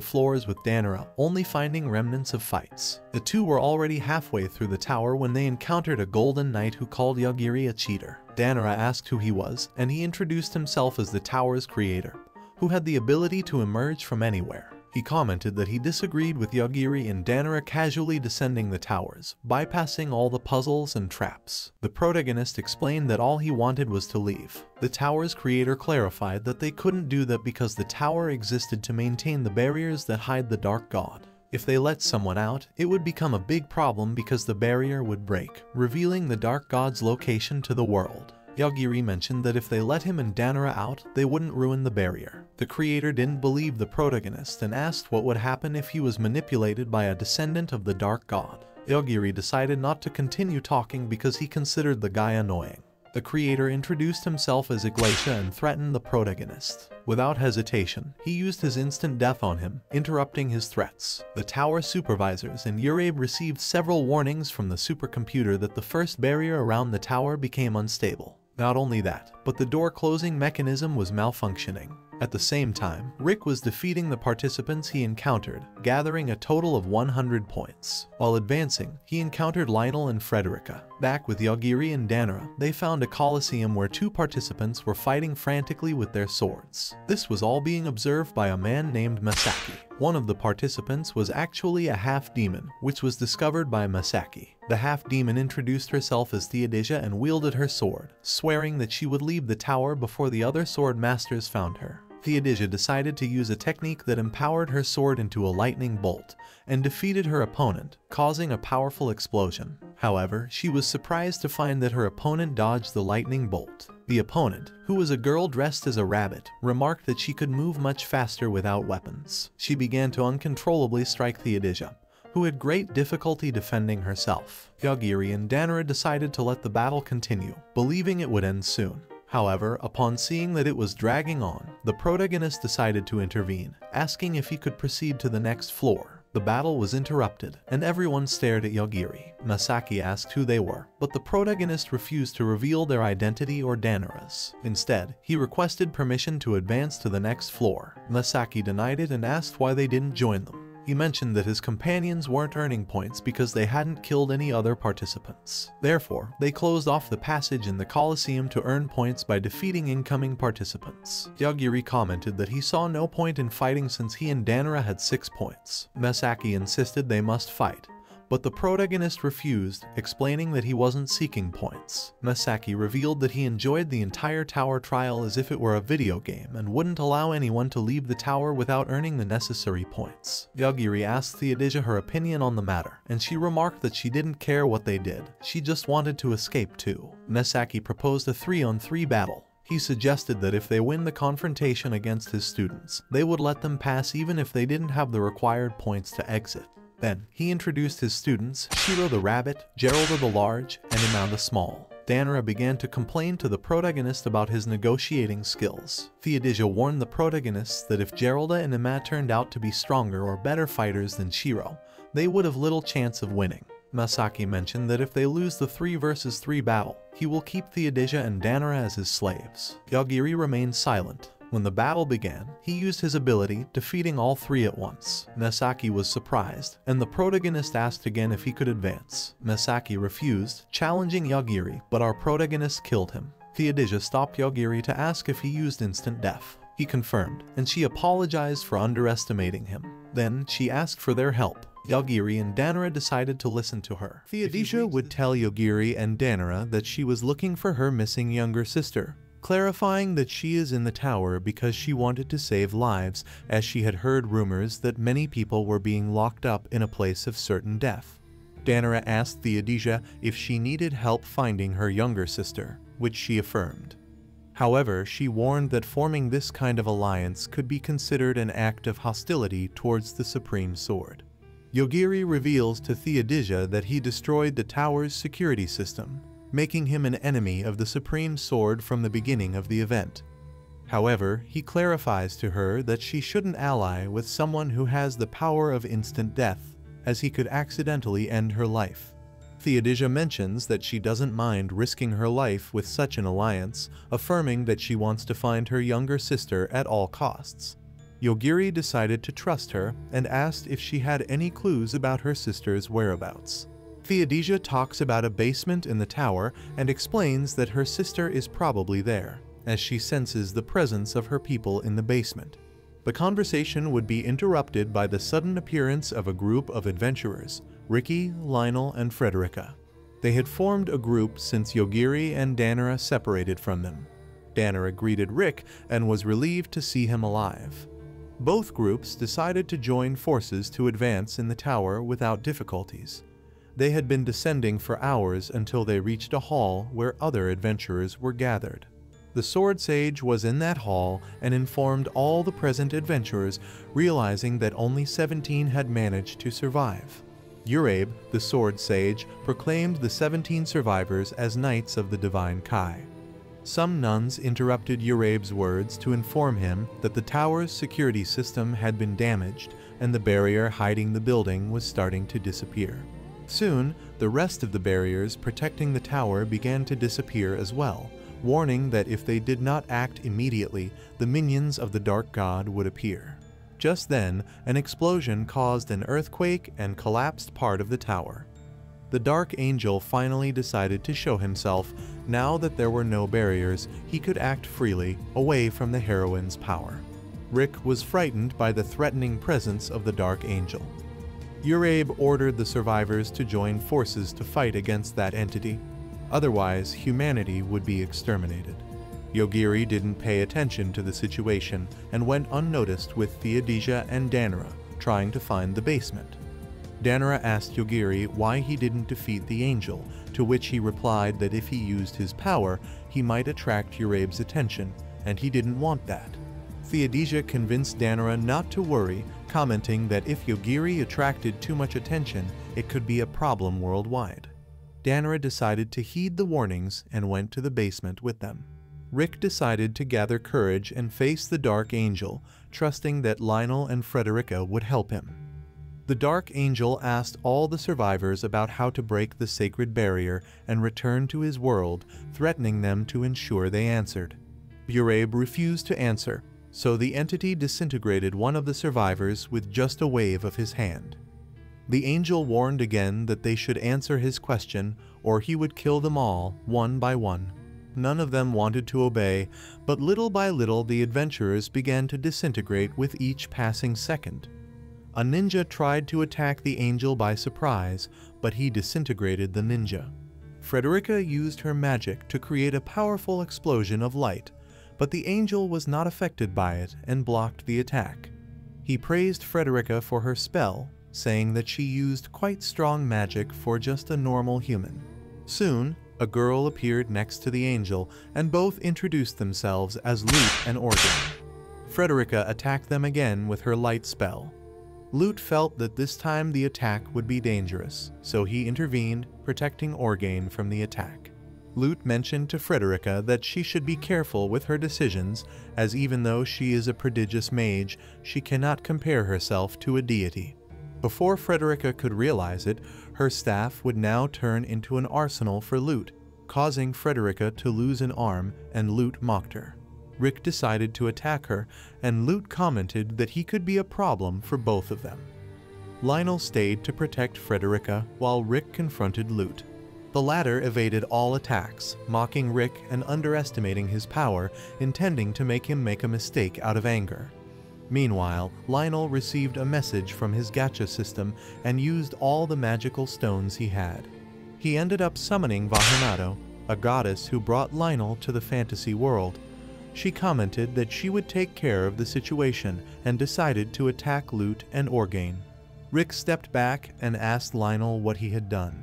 floors with Dannoura, only finding remnants of fights. The two were already halfway through the tower when they encountered a golden knight who called Yogiri a cheater. Dannoura asked who he was, and he introduced himself as the tower's creator, who had the ability to emerge from anywhere. He commented that he disagreed with Yogiri and Dannoura casually descending the towers, bypassing all the puzzles and traps. The protagonist explained that all he wanted was to leave. The tower's creator clarified that they couldn't do that because the tower existed to maintain the barriers that hide the Dark God. If they let someone out, it would become a big problem because the barrier would break, revealing the Dark God's location to the world. Yogiri mentioned that if they let him and Dannoura out, they wouldn't ruin the barrier. The creator didn't believe the protagonist and asked what would happen if he was manipulated by a descendant of the Dark God. Yogiri decided not to continue talking because he considered the guy annoying. The creator introduced himself as Iglesia and threatened the protagonist. Without hesitation, he used his instant death on him, interrupting his threats. The tower supervisors and Yureb received several warnings from the supercomputer that the first barrier around the tower became unstable. Not only that, but the door closing mechanism was malfunctioning. At the same time, Rick was defeating the participants he encountered, gathering a total of one hundred points. While advancing, he encountered Lionel and Frederica. Back with Yogiri and Dannoura, they found a coliseum where two participants were fighting frantically with their swords. This was all being observed by a man named Masaki. One of the participants was actually a half-demon, which was discovered by Masaki. The half-demon introduced herself as Theodosia and wielded her sword, swearing that she would leave the tower before the other sword masters found her. Theodosia decided to use a technique that empowered her sword into a lightning bolt, and defeated her opponent, causing a powerful explosion. However, she was surprised to find that her opponent dodged the lightning bolt. The opponent, who was a girl dressed as a rabbit, remarked that she could move much faster without weapons. She began to uncontrollably strike Theodosia, who had great difficulty defending herself. Yogiri and Dannoura decided to let the battle continue, believing it would end soon. However, upon seeing that it was dragging on, the protagonist decided to intervene, asking if he could proceed to the next floor. The battle was interrupted, and everyone stared at Yogiri. Masaki asked who they were, but the protagonist refused to reveal their identity or Dannoura's. Instead, he requested permission to advance to the next floor. Masaki denied it and asked why they didn't join them. He mentioned that his companions weren't earning points because they hadn't killed any other participants. Therefore, they closed off the passage in the Colosseum to earn points by defeating incoming participants. Yogiri commented that he saw no point in fighting since he and Dannoura had six points. Masaki insisted they must fight, but the protagonist refused, explaining that he wasn't seeking points. Masaki revealed that he enjoyed the entire tower trial as if it were a video game and wouldn't allow anyone to leave the tower without earning the necessary points. Yogiri asked Theodosia her opinion on the matter, and she remarked that she didn't care what they did, she just wanted to escape too. Masaki proposed a three on three battle. He suggested that if they win the confrontation against his students, they would let them pass even if they didn't have the required points to exit. Then, he introduced his students, Shiro the Rabbit, Geralda the Large, and Imao the Small. Dannoura began to complain to the protagonist about his negotiating skills. Theodosia warned the protagonists that if Geralda and Imao turned out to be stronger or better fighters than Shiro, they would have little chance of winning. Masaki mentioned that if they lose the three versus three battle, he will keep Theodosia and Dannoura as his slaves. Yogiri remained silent. When the battle began, he used his ability, defeating all three at once. Masaki was surprised, and the protagonist asked again if he could advance. Masaki refused, challenging Yogiri, but our protagonist killed him. Theodosia stopped Yogiri to ask if he used instant death. He confirmed, and she apologized for underestimating him. Then, she asked for their help. Yogiri and Dannoura decided to listen to her. Theodosia would tell Yogiri and Dannoura that she was looking for her missing younger sister, clarifying that she is in the tower because she wanted to save lives, as she had heard rumors that many people were being locked up in a place of certain death. Dannoura asked Theodosia if she needed help finding her younger sister, which she affirmed. However, she warned that forming this kind of alliance could be considered an act of hostility towards the Supreme Sword. Yogiri reveals to Theodosia that he destroyed the tower's security system, making him an enemy of the Supreme Sword from the beginning of the event. However, he clarifies to her that she shouldn't ally with someone who has the power of instant death, as he could accidentally end her life. Theodosia mentions that she doesn't mind risking her life with such an alliance, affirming that she wants to find her younger sister at all costs. Yogiri decided to trust her and asked if she had any clues about her sister's whereabouts. Theodosia talks about a basement in the tower and explains that her sister is probably there, as she senses the presence of her people in the basement. The conversation would be interrupted by the sudden appearance of a group of adventurers, Ricky, Lionel, and Frederica. They had formed a group since Yogiri and Dannoura separated from them. Dannoura greeted Rick and was relieved to see him alive. Both groups decided to join forces to advance in the tower without difficulties. They had been descending for hours until they reached a hall where other adventurers were gathered. The Sword Sage was in that hall and informed all the present adventurers, realizing that only seventeen had managed to survive. Yureb, the Sword Sage, proclaimed the seventeen survivors as Knights of the Divine Kai. Some nuns interrupted Yureb's words to inform him that the tower's security system had been damaged and the barrier hiding the building was starting to disappear. Soon, the rest of the barriers protecting the tower began to disappear as well, warning that if they did not act immediately, the minions of the Dark God would appear. Just then, an explosion caused an earthquake and collapsed part of the tower. The Dark Angel finally decided to show himself. Now that there were no barriers, he could act freely, away from the heroine's power. Rick was frightened by the threatening presence of the Dark Angel. Yureb ordered the survivors to join forces to fight against that entity, otherwise humanity would be exterminated. Yogiri didn't pay attention to the situation and went unnoticed with Theodosia and Dannoura trying to find the basement. Dannoura asked Yogiri why he didn't defeat the angel, to which he replied that if he used his power, he might attract Yureb's attention, and he didn't want that. Theodosia convinced Dannoura not to worry, commenting that if Yogiri attracted too much attention, it could be a problem worldwide. Dannoura decided to heed the warnings and went to the basement with them. Rick decided to gather courage and face the Dark Angel, trusting that Lionel and Frederica would help him. The Dark Angel asked all the survivors about how to break the sacred barrier and return to his world, threatening them to ensure they answered. Yureb refused to answer, so the entity disintegrated one of the survivors with just a wave of his hand. The angel warned again that they should answer his question or he would kill them all, one by one. None of them wanted to obey, but little by little the adventurers began to disintegrate with each passing second. A ninja tried to attack the angel by surprise, but he disintegrated the ninja. Frederica used her magic to create a powerful explosion of light, but the angel was not affected by it and blocked the attack. He praised Frederica for her spell, saying that she used quite strong magic for just a normal human. Soon, a girl appeared next to the angel, and both introduced themselves as Lute and Organ. Frederica attacked them again with her light spell. Lute felt that this time the attack would be dangerous, so he intervened, protecting Orgain from the attack. Lute mentioned to Frederica that she should be careful with her decisions, as even though she is a prodigious mage, she cannot compare herself to a deity. Before Frederica could realize it, her staff would now turn into an arsenal for Lute, causing Frederica to lose an arm, and Lute mocked her. Rick decided to attack her, and Lute commented that he could be a problem for both of them. Lionel stayed to protect Frederica while Rick confronted Lute. The latter evaded all attacks, mocking Rick and underestimating his power, intending to make him make a mistake out of anger. Meanwhile, Lionel received a message from his gacha system and used all the magical stones he had. He ended up summoning Vahanadou, a goddess who brought Lionel to the fantasy world. She commented that she would take care of the situation and decided to attack Lute and Orgain. Rick stepped back and asked Lionel what he had done.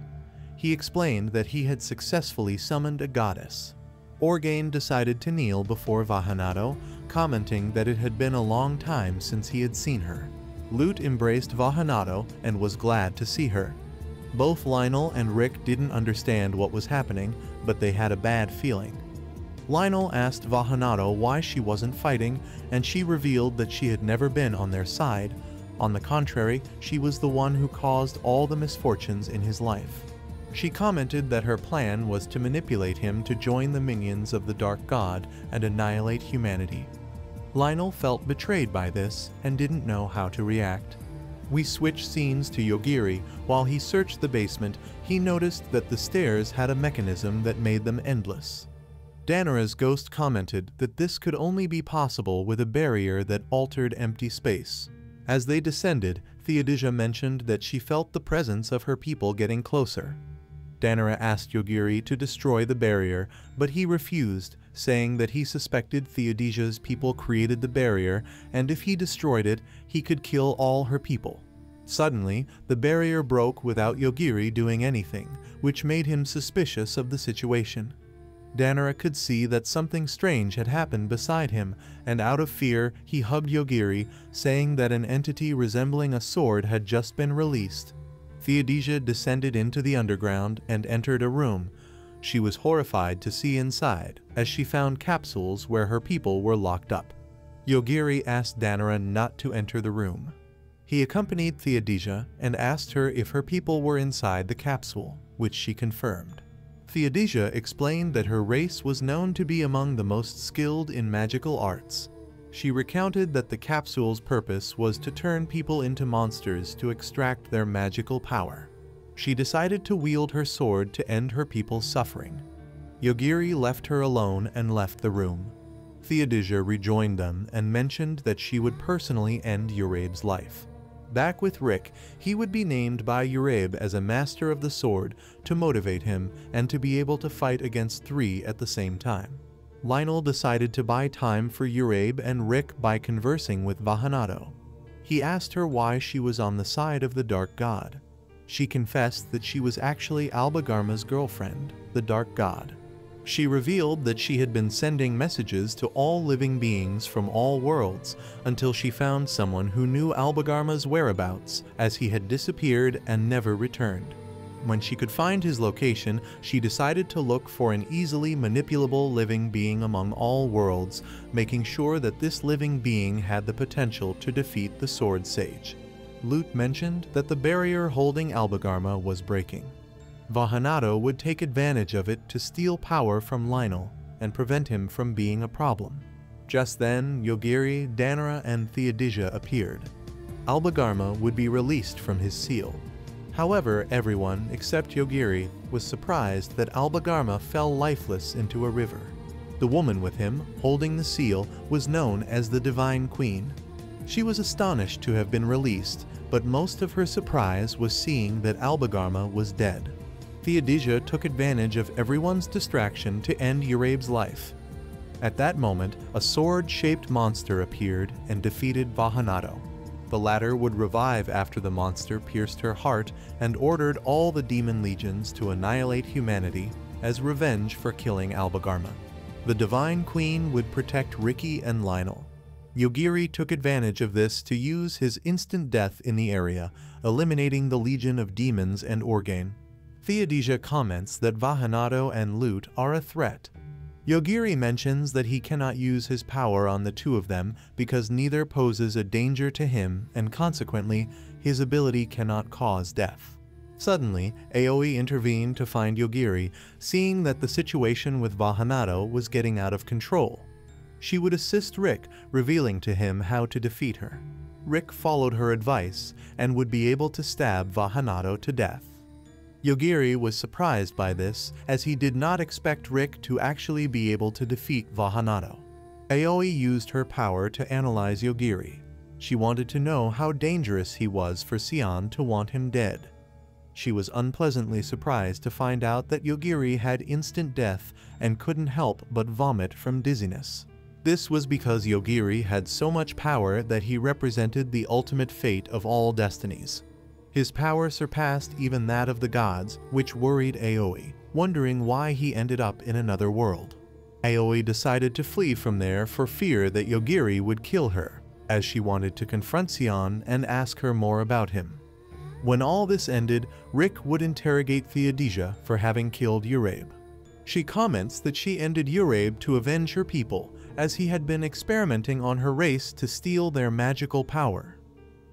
He explained that he had successfully summoned a goddess. Orgain decided to kneel before Vahanadou, commenting that it had been a long time since he had seen her. Lute embraced Vahanadou and was glad to see her. Both Lionel and Rick didn't understand what was happening, but they had a bad feeling. Lionel asked Vahanadou why she wasn't fighting, and she revealed that she had never been on their side. On the contrary, she was the one who caused all the misfortunes in his life. She commented that her plan was to manipulate him to join the minions of the Dark God and annihilate humanity. Lionel felt betrayed by this and didn't know how to react. We switch scenes to Yogiri. While he searched the basement, he noticed that the stairs had a mechanism that made them endless. Dannoura's ghost commented that this could only be possible with a barrier that altered empty space. As they descended, Theodosia mentioned that she felt the presence of her people getting closer. Dannoura asked Yogiri to destroy the barrier, but he refused, saying that he suspected Theodosia's people created the barrier, and if he destroyed it, he could kill all her people. Suddenly, the barrier broke without Yogiri doing anything, which made him suspicious of the situation. Dannoura could see that something strange had happened beside him, and out of fear, he hugged Yogiri, saying that an entity resembling a sword had just been released. Theodosia descended into the underground and entered a room. She was horrified to see inside, as she found capsules where her people were locked up. Yogiri asked Dannoura not to enter the room. He accompanied Theodosia and asked her if her people were inside the capsule, which she confirmed. Theodosia explained that her race was known to be among the most skilled in magical arts. She recounted that the capsule's purpose was to turn people into monsters to extract their magical power. She decided to wield her sword to end her people's suffering. Yogiri left her alone and left the room. Theodosia rejoined them and mentioned that she would personally end Yurebe's life. Back with Rick, he would be named by Yurebe as a master of the sword to motivate him and to be able to fight against three at the same time. Lionel decided to buy time for Yurebe and Rick by conversing with Vahanadou. He asked her why she was on the side of the Dark God. She confessed that she was actually Albagarma's girlfriend, the Dark God. She revealed that she had been sending messages to all living beings from all worlds until she found someone who knew Albagarma's whereabouts, as he had disappeared and never returned. When she could find his location, she decided to look for an easily manipulable living being among all worlds, making sure that this living being had the potential to defeat the Sword Sage. Lute mentioned that the barrier holding Albagarma was breaking. Vahanadou would take advantage of it to steal power from Lionel and prevent him from being a problem. Just then, Yogiri, Dannoura, and Theodosia appeared. Albagarma would be released from his seal. However, everyone, except Yogiri, was surprised that Albagarma fell lifeless into a river. The woman with him, holding the seal, was known as the Divine Queen. She was astonished to have been released, but most of her surprise was seeing that Albagarma was dead. Theodosia took advantage of everyone's distraction to end Yurabe's life. At that moment, a sword-shaped monster appeared and defeated Vahanadou. The latter would revive after the monster pierced her heart and ordered all the demon legions to annihilate humanity as revenge for killing Albagarma. The Divine Queen would protect Ricky and Lionel. Yogiri took advantage of this to use his instant death in the area, eliminating the legion of demons and Orgain. Theodosia comments that Vahanadou and Lute are a threat. Yogiri mentions that he cannot use his power on the two of them because neither poses a danger to him and consequently, his ability cannot cause death. Suddenly, Aoi intervened to find Yogiri, seeing that the situation with Vahanadou was getting out of control. She would assist Rick, revealing to him how to defeat her. Rick followed her advice and would be able to stab Vahanadou to death. Yogiri was surprised by this, as he did not expect Rick to actually be able to defeat Vahanadou. Aoi used her power to analyze Yogiri. She wanted to know how dangerous he was for Sion to want him dead. She was unpleasantly surprised to find out that Yogiri had instant death and couldn't help but vomit from dizziness. This was because Yogiri had so much power that he represented the ultimate fate of all destinies. His power surpassed even that of the gods, which worried Aoi, wondering why he ended up in another world. Aoi decided to flee from there for fear that Yogiri would kill her, as she wanted to confront Sion and ask her more about him. When all this ended, Rick would interrogate Theodosia for having killed Yurabe. She comments that she ended Yurabe to avenge her people, as he had been experimenting on her race to steal their magical power.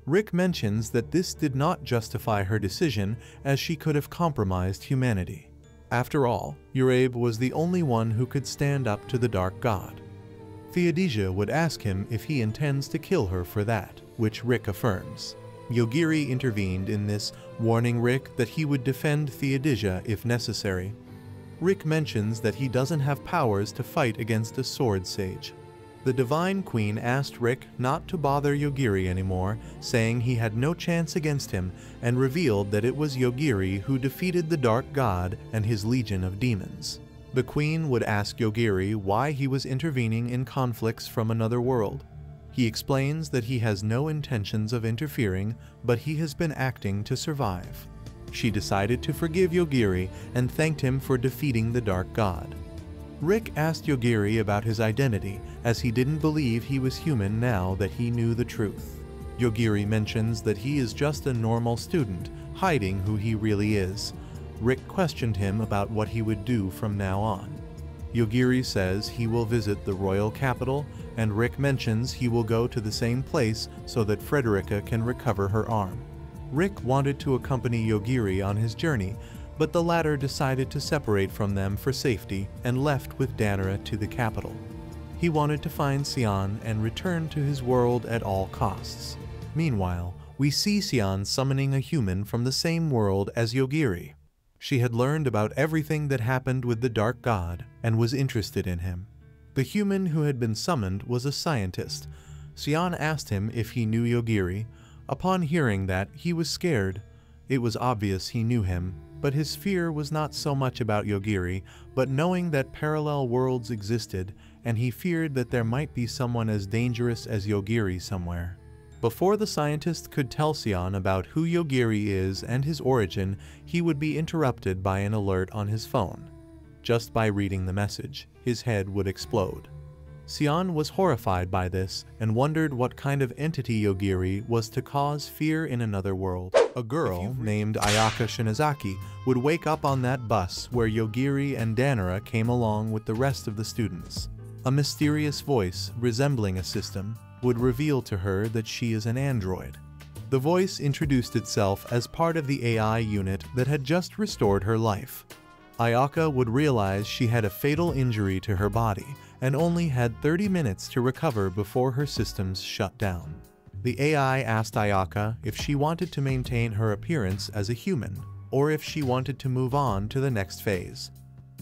Rick mentions that this did not justify her decision, as she could have compromised humanity. After all, Yurabe was the only one who could stand up to the Dark God. Theodosia would ask him if he intends to kill her for that, which Rick affirms. Yogiri intervened in this, warning Rick that he would defend Theodosia if necessary. Rick mentions that he doesn't have powers to fight against a sword sage. The Divine Queen asked Rick not to bother Yogiri anymore, saying he had no chance against him, and revealed that it was Yogiri who defeated the Dark God and his legion of demons. The Queen would ask Yogiri why he was intervening in conflicts from another world. He explains that he has no intentions of interfering, but he has been acting to survive. She decided to forgive Yogiri and thanked him for defeating the Dark God. Rick asked Yogiri about his identity, as he didn't believe he was human now that he knew the truth. Yogiri mentions that he is just a normal student, hiding who he really is. Rick questioned him about what he would do from now on. Yogiri says he will visit the royal capital, and Rick mentions he will go to the same place so that Frederica can recover her arm. Rick wanted to accompany Yogiri on his journey, but the latter decided to separate from them for safety and left with Dannoura to the capital. He wanted to find Sion and return to his world at all costs. Meanwhile, we see Sion summoning a human from the same world as Yogiri. She had learned about everything that happened with the Dark God and was interested in him. The human who had been summoned was a scientist. Sion asked him if he knew Yogiri. Upon hearing that, he was scared. It was obvious he knew him, but his fear was not so much about Yogiri, but knowing that parallel worlds existed, and he feared that there might be someone as dangerous as Yogiri somewhere. Before the scientist could tell Sion about who Yogiri is and his origin, he would be interrupted by an alert on his phone. Just by reading the message, his head would explode. Sion was horrified by this and wondered what kind of entity Yogiri was to cause fear in another world. A girl named Ayaka Shinazaki would wake up on that bus where Yogiri and Dannoura came along with the rest of the students. A mysterious voice, resembling a system, would reveal to her that she is an android. The voice introduced itself as part of the A I unit that had just restored her life. Ayaka would realize she had a fatal injury to her body and only had thirty minutes to recover before her systems shut down. The A I asked Ayaka if she wanted to maintain her appearance as a human, or if she wanted to move on to the next phase.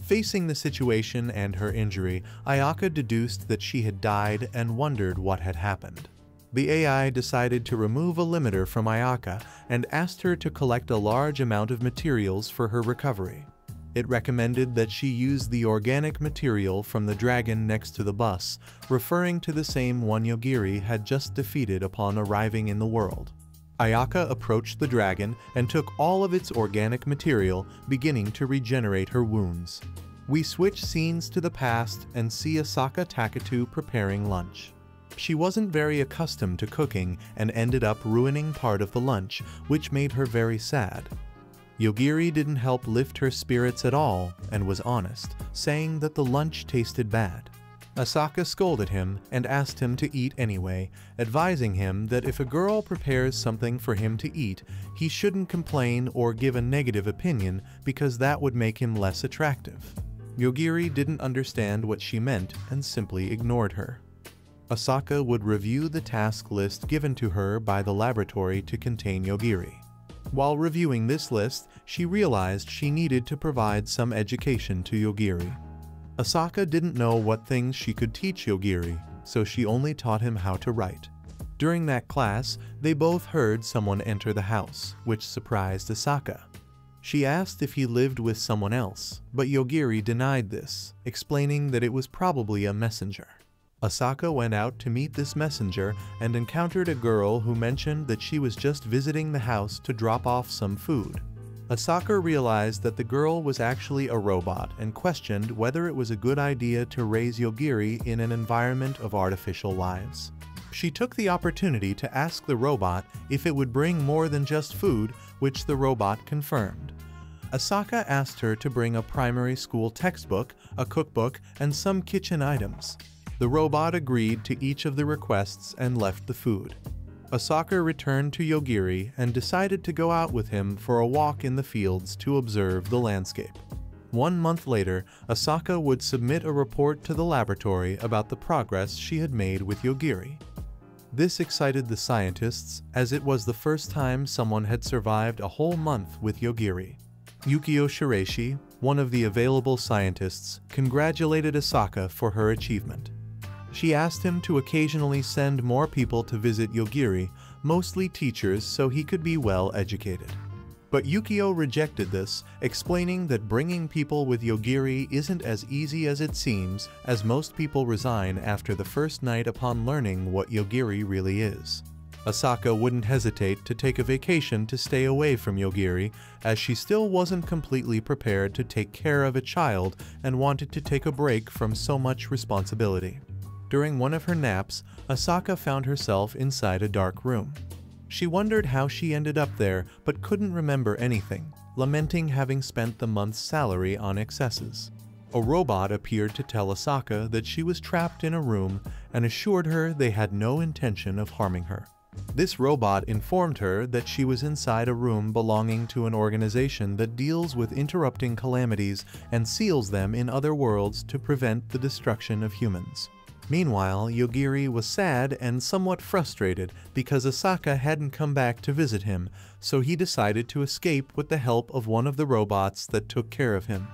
Facing the situation and her injury, Ayaka deduced that she had died and wondered what had happened. The A I decided to remove a limiter from Ayaka and asked her to collect a large amount of materials for her recovery. It recommended that she use the organic material from the dragon next to the bus, referring to the same one Yogiri had just defeated upon arriving in the world. Ayaka approached the dragon and took all of its organic material, beginning to regenerate her wounds. We switch scenes to the past and see Asaka Takatu preparing lunch. She wasn't very accustomed to cooking and ended up ruining part of the lunch, which made her very sad. Yogiri didn't help lift her spirits at all and was honest, saying that the lunch tasted bad. Asaka scolded him and asked him to eat anyway, advising him that if a girl prepares something for him to eat, he shouldn't complain or give a negative opinion because that would make him less attractive. Yogiri didn't understand what she meant and simply ignored her. Asaka would review the task list given to her by the laboratory to contain Yogiri. While reviewing this list, she realized she needed to provide some education to Yogiri. Asaka didn't know what things she could teach Yogiri, so she only taught him how to write. During that class, they both heard someone enter the house, which surprised Asaka. She asked if he lived with someone else, but Yogiri denied this, explaining that it was probably a messenger. Asaka went out to meet this messenger and encountered a girl who mentioned that she was just visiting the house to drop off some food. Asaka realized that the girl was actually a robot and questioned whether it was a good idea to raise Yogiri in an environment of artificial lives. She took the opportunity to ask the robot if it would bring more than just food, which the robot confirmed. Asaka asked her to bring a primary school textbook, a cookbook, and some kitchen items. The robot agreed to each of the requests and left the food. Asaka returned to Yogiri and decided to go out with him for a walk in the fields to observe the landscape. One month later, Asaka would submit a report to the laboratory about the progress she had made with Yogiri. This excited the scientists, as it was the first time someone had survived a whole month with Yogiri. Yukio Shirayoshi, one of the available scientists, congratulated Asaka for her achievement. She asked him to occasionally send more people to visit Yogiri, mostly teachers, so he could be well educated. But Yukio rejected this, explaining that bringing people with Yogiri isn't as easy as it seems, as most people resign after the first night upon learning what Yogiri really is. Asaka wouldn't hesitate to take a vacation to stay away from Yogiri, as she still wasn't completely prepared to take care of a child and wanted to take a break from so much responsibility. During one of her naps, Asaka found herself inside a dark room. She wondered how she ended up there but couldn't remember anything, lamenting having spent the month's salary on excesses. A robot appeared to tell Asaka that she was trapped in a room and assured her they had no intention of harming her. This robot informed her that she was inside a room belonging to an organization that deals with interrupting calamities and seals them in other worlds to prevent the destruction of humans. Meanwhile, Yogiri was sad and somewhat frustrated because Asaka hadn't come back to visit him, so he decided to escape with the help of one of the robots that took care of him.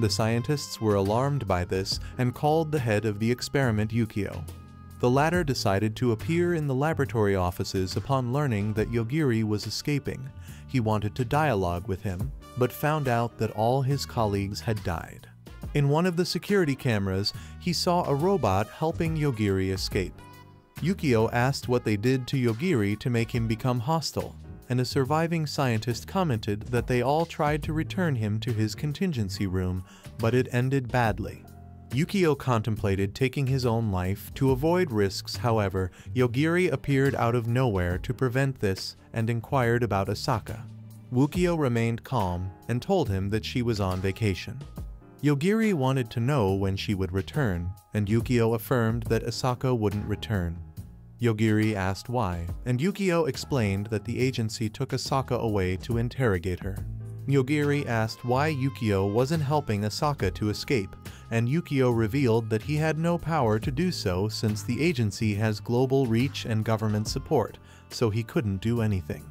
The scientists were alarmed by this and called the head of the experiment, Yukio. The latter decided to appear in the laboratory offices upon learning that Yogiri was escaping. He wanted to dialogue with him, but found out that all his colleagues had died. In one of the security cameras, he saw a robot helping Yogiri escape. Yukio asked what they did to Yogiri to make him become hostile, and a surviving scientist commented that they all tried to return him to his contingency room, but it ended badly. Yukio contemplated taking his own life to avoid risks. However, Yogiri appeared out of nowhere to prevent this and inquired about Asaka. Yukio remained calm and told him that she was on vacation. Yogiri wanted to know when she would return, and Yukio affirmed that Asaka wouldn't return. Yogiri asked why, and Yukio explained that the agency took Asaka away to interrogate her. Yogiri asked why Yukio wasn't helping Asaka to escape, and Yukio revealed that he had no power to do so since the agency has global reach and government support, so he couldn't do anything.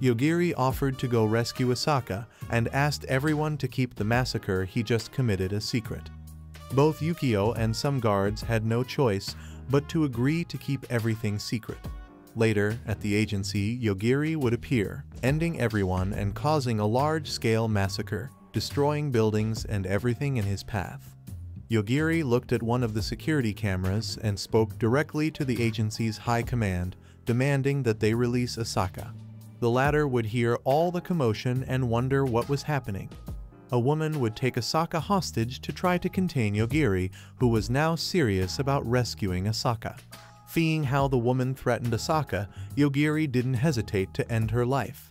Yogiri offered to go rescue Asaka and asked everyone to keep the massacre he just committed a secret. Both Yukio and some guards had no choice but to agree to keep everything secret. Later, at the agency, Yogiri would appear, ending everyone and causing a large-scale massacre, destroying buildings and everything in his path. Yogiri looked at one of the security cameras and spoke directly to the agency's high command, demanding that they release Asaka. The latter would hear all the commotion and wonder what was happening. A woman would take Asaka hostage to try to contain Yogiri, who was now serious about rescuing Asaka. Seeing how the woman threatened Asaka, Yogiri didn't hesitate to end her life.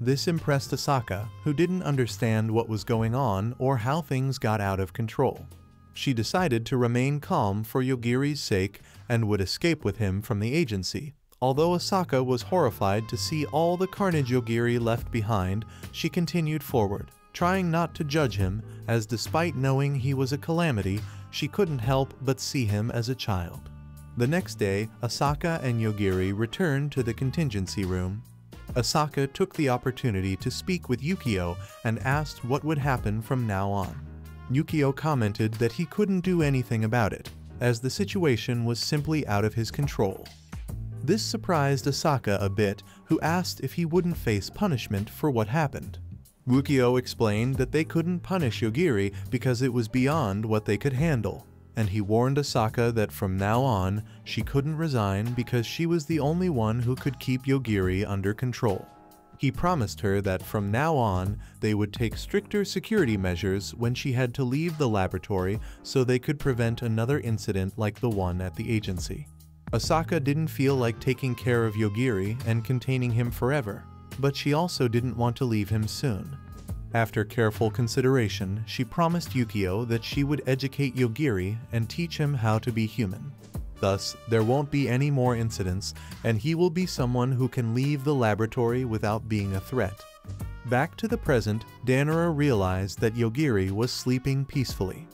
This impressed Asaka, who didn't understand what was going on or how things got out of control. She decided to remain calm for Yogiri's sake and would escape with him from the agency. Although Asaka was horrified to see all the carnage Yogiri left behind, she continued forward, trying not to judge him, as despite knowing he was a calamity, she couldn't help but see him as a child. The next day, Asaka and Yogiri returned to the contingency room. Asaka took the opportunity to speak with Yukio and asked what would happen from now on. Yukio commented that he couldn't do anything about it, as the situation was simply out of his control. This surprised Asaka a bit, who asked if he wouldn't face punishment for what happened. Yukio explained that they couldn't punish Yogiri because it was beyond what they could handle, and he warned Asaka that from now on, she couldn't resign because she was the only one who could keep Yogiri under control. He promised her that from now on, they would take stricter security measures when she had to leave the laboratory so they could prevent another incident like the one at the agency. Asaka didn't feel like taking care of Yogiri and containing him forever, but she also didn't want to leave him soon. After careful consideration, she promised Yukio that she would educate Yogiri and teach him how to be human. Thus, there won't be any more incidents, and he will be someone who can leave the laboratory without being a threat. Back to the present, Dannoura realized that Yogiri was sleeping peacefully.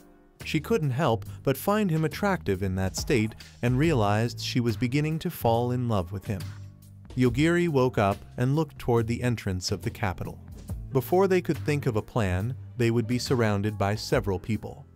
She couldn't help but find him attractive in that state and realized she was beginning to fall in love with him. Yogiri woke up and looked toward the entrance of the capital. Before they could think of a plan, they would be surrounded by several people.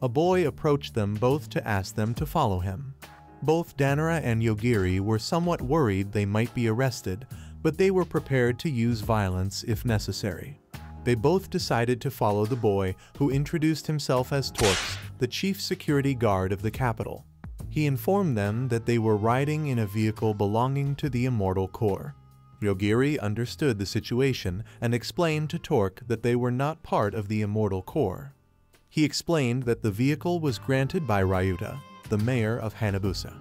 A boy approached them both to ask them to follow him. Both Dannoura and Yogiri were somewhat worried they might be arrested, but they were prepared to use violence if necessary. They both decided to follow the boy, who introduced himself as Torx, the chief security guard of the capital. He informed them that they were riding in a vehicle belonging to the Immortal Corps. Yogiri understood the situation and explained to Torx that they were not part of the Immortal Corps. He explained that the vehicle was granted by Ryouta, the mayor of Hanabusa.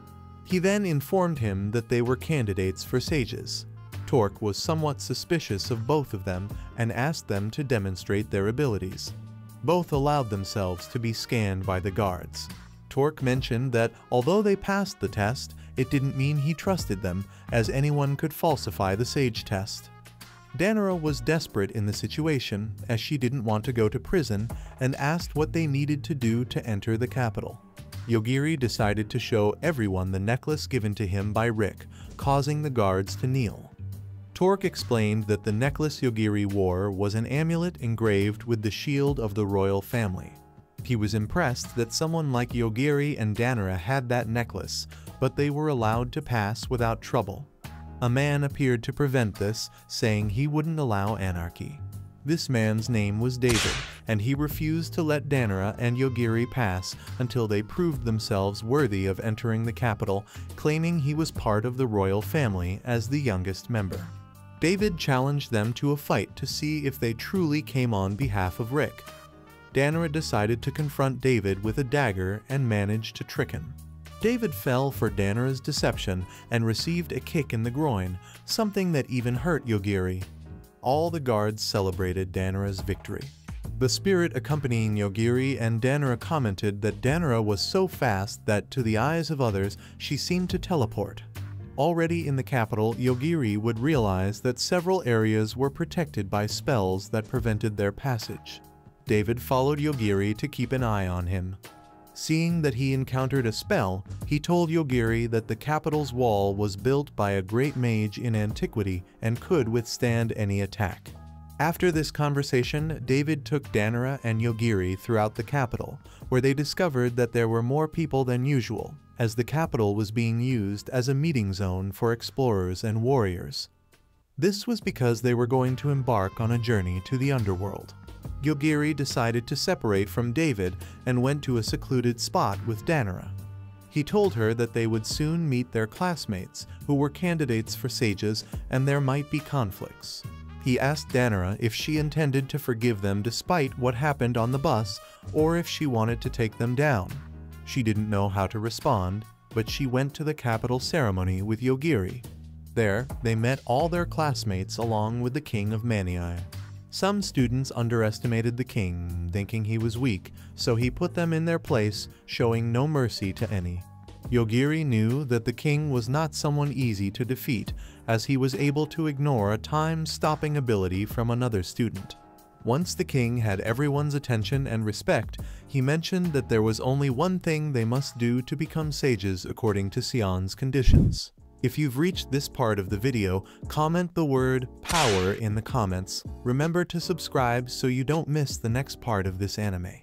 He then informed him that they were candidates for sages. Torx was somewhat suspicious of both of them and asked them to demonstrate their abilities. Both allowed themselves to be scanned by the guards. Torx mentioned that although they passed the test, it didn't mean he trusted them, as anyone could falsify the sage test. Dannoura was desperate in the situation, as she didn't want to go to prison, and asked what they needed to do to enter the capital. Yogiri decided to show everyone the necklace given to him by Rick, causing the guards to kneel. Torx explained that the necklace Yogiri wore was an amulet engraved with the shield of the royal family. He was impressed that someone like Yogiri and Dannoura had that necklace, but they were allowed to pass without trouble. A man appeared to prevent this, saying he wouldn't allow anarchy. This man's name was David, and he refused to let Dannoura and Yogiri pass until they proved themselves worthy of entering the capital, claiming he was part of the royal family as the youngest member. David challenged them to a fight to see if they truly came on behalf of Rick. Dannoura decided to confront David with a dagger and managed to trick him. David fell for Dannoura's deception and received a kick in the groin, something that even hurt Yogiri. All the guards celebrated Dannoura's victory. The spirit accompanying Yogiri and Dannoura commented that Dannoura was so fast that, to the eyes of others, she seemed to teleport. Already in the capital, Yogiri would realize that several areas were protected by spells that prevented their passage. David followed Yogiri to keep an eye on him. Seeing that he encountered a spell, he told Yogiri that the capital's wall was built by a great mage in antiquity and could withstand any attack. After this conversation, David took Dannoura and Yogiri throughout the capital, where they discovered that there were more people than usual, as the capital was being used as a meeting zone for explorers and warriors. This was because they were going to embark on a journey to the underworld. Yogiri decided to separate from David and went to a secluded spot with Dannoura. He told her that they would soon meet their classmates, who were candidates for sages, and there might be conflicts. He asked Dannoura if she intended to forgive them despite what happened on the bus, or if she wanted to take them down. She didn't know how to respond, but she went to the capital ceremony with Yogiri. There, they met all their classmates along with the king of Maniai. Some students underestimated the king, thinking he was weak, so he put them in their place, showing no mercy to any. Yogiri knew that the king was not someone easy to defeat, as he was able to ignore a time-stopping ability from another student. Once the king had everyone's attention and respect, he mentioned that there was only one thing they must do to become sages according to Sion's conditions. If you've reached this part of the video, comment the word power in the comments. Remember to subscribe so you don't miss the next part of this anime.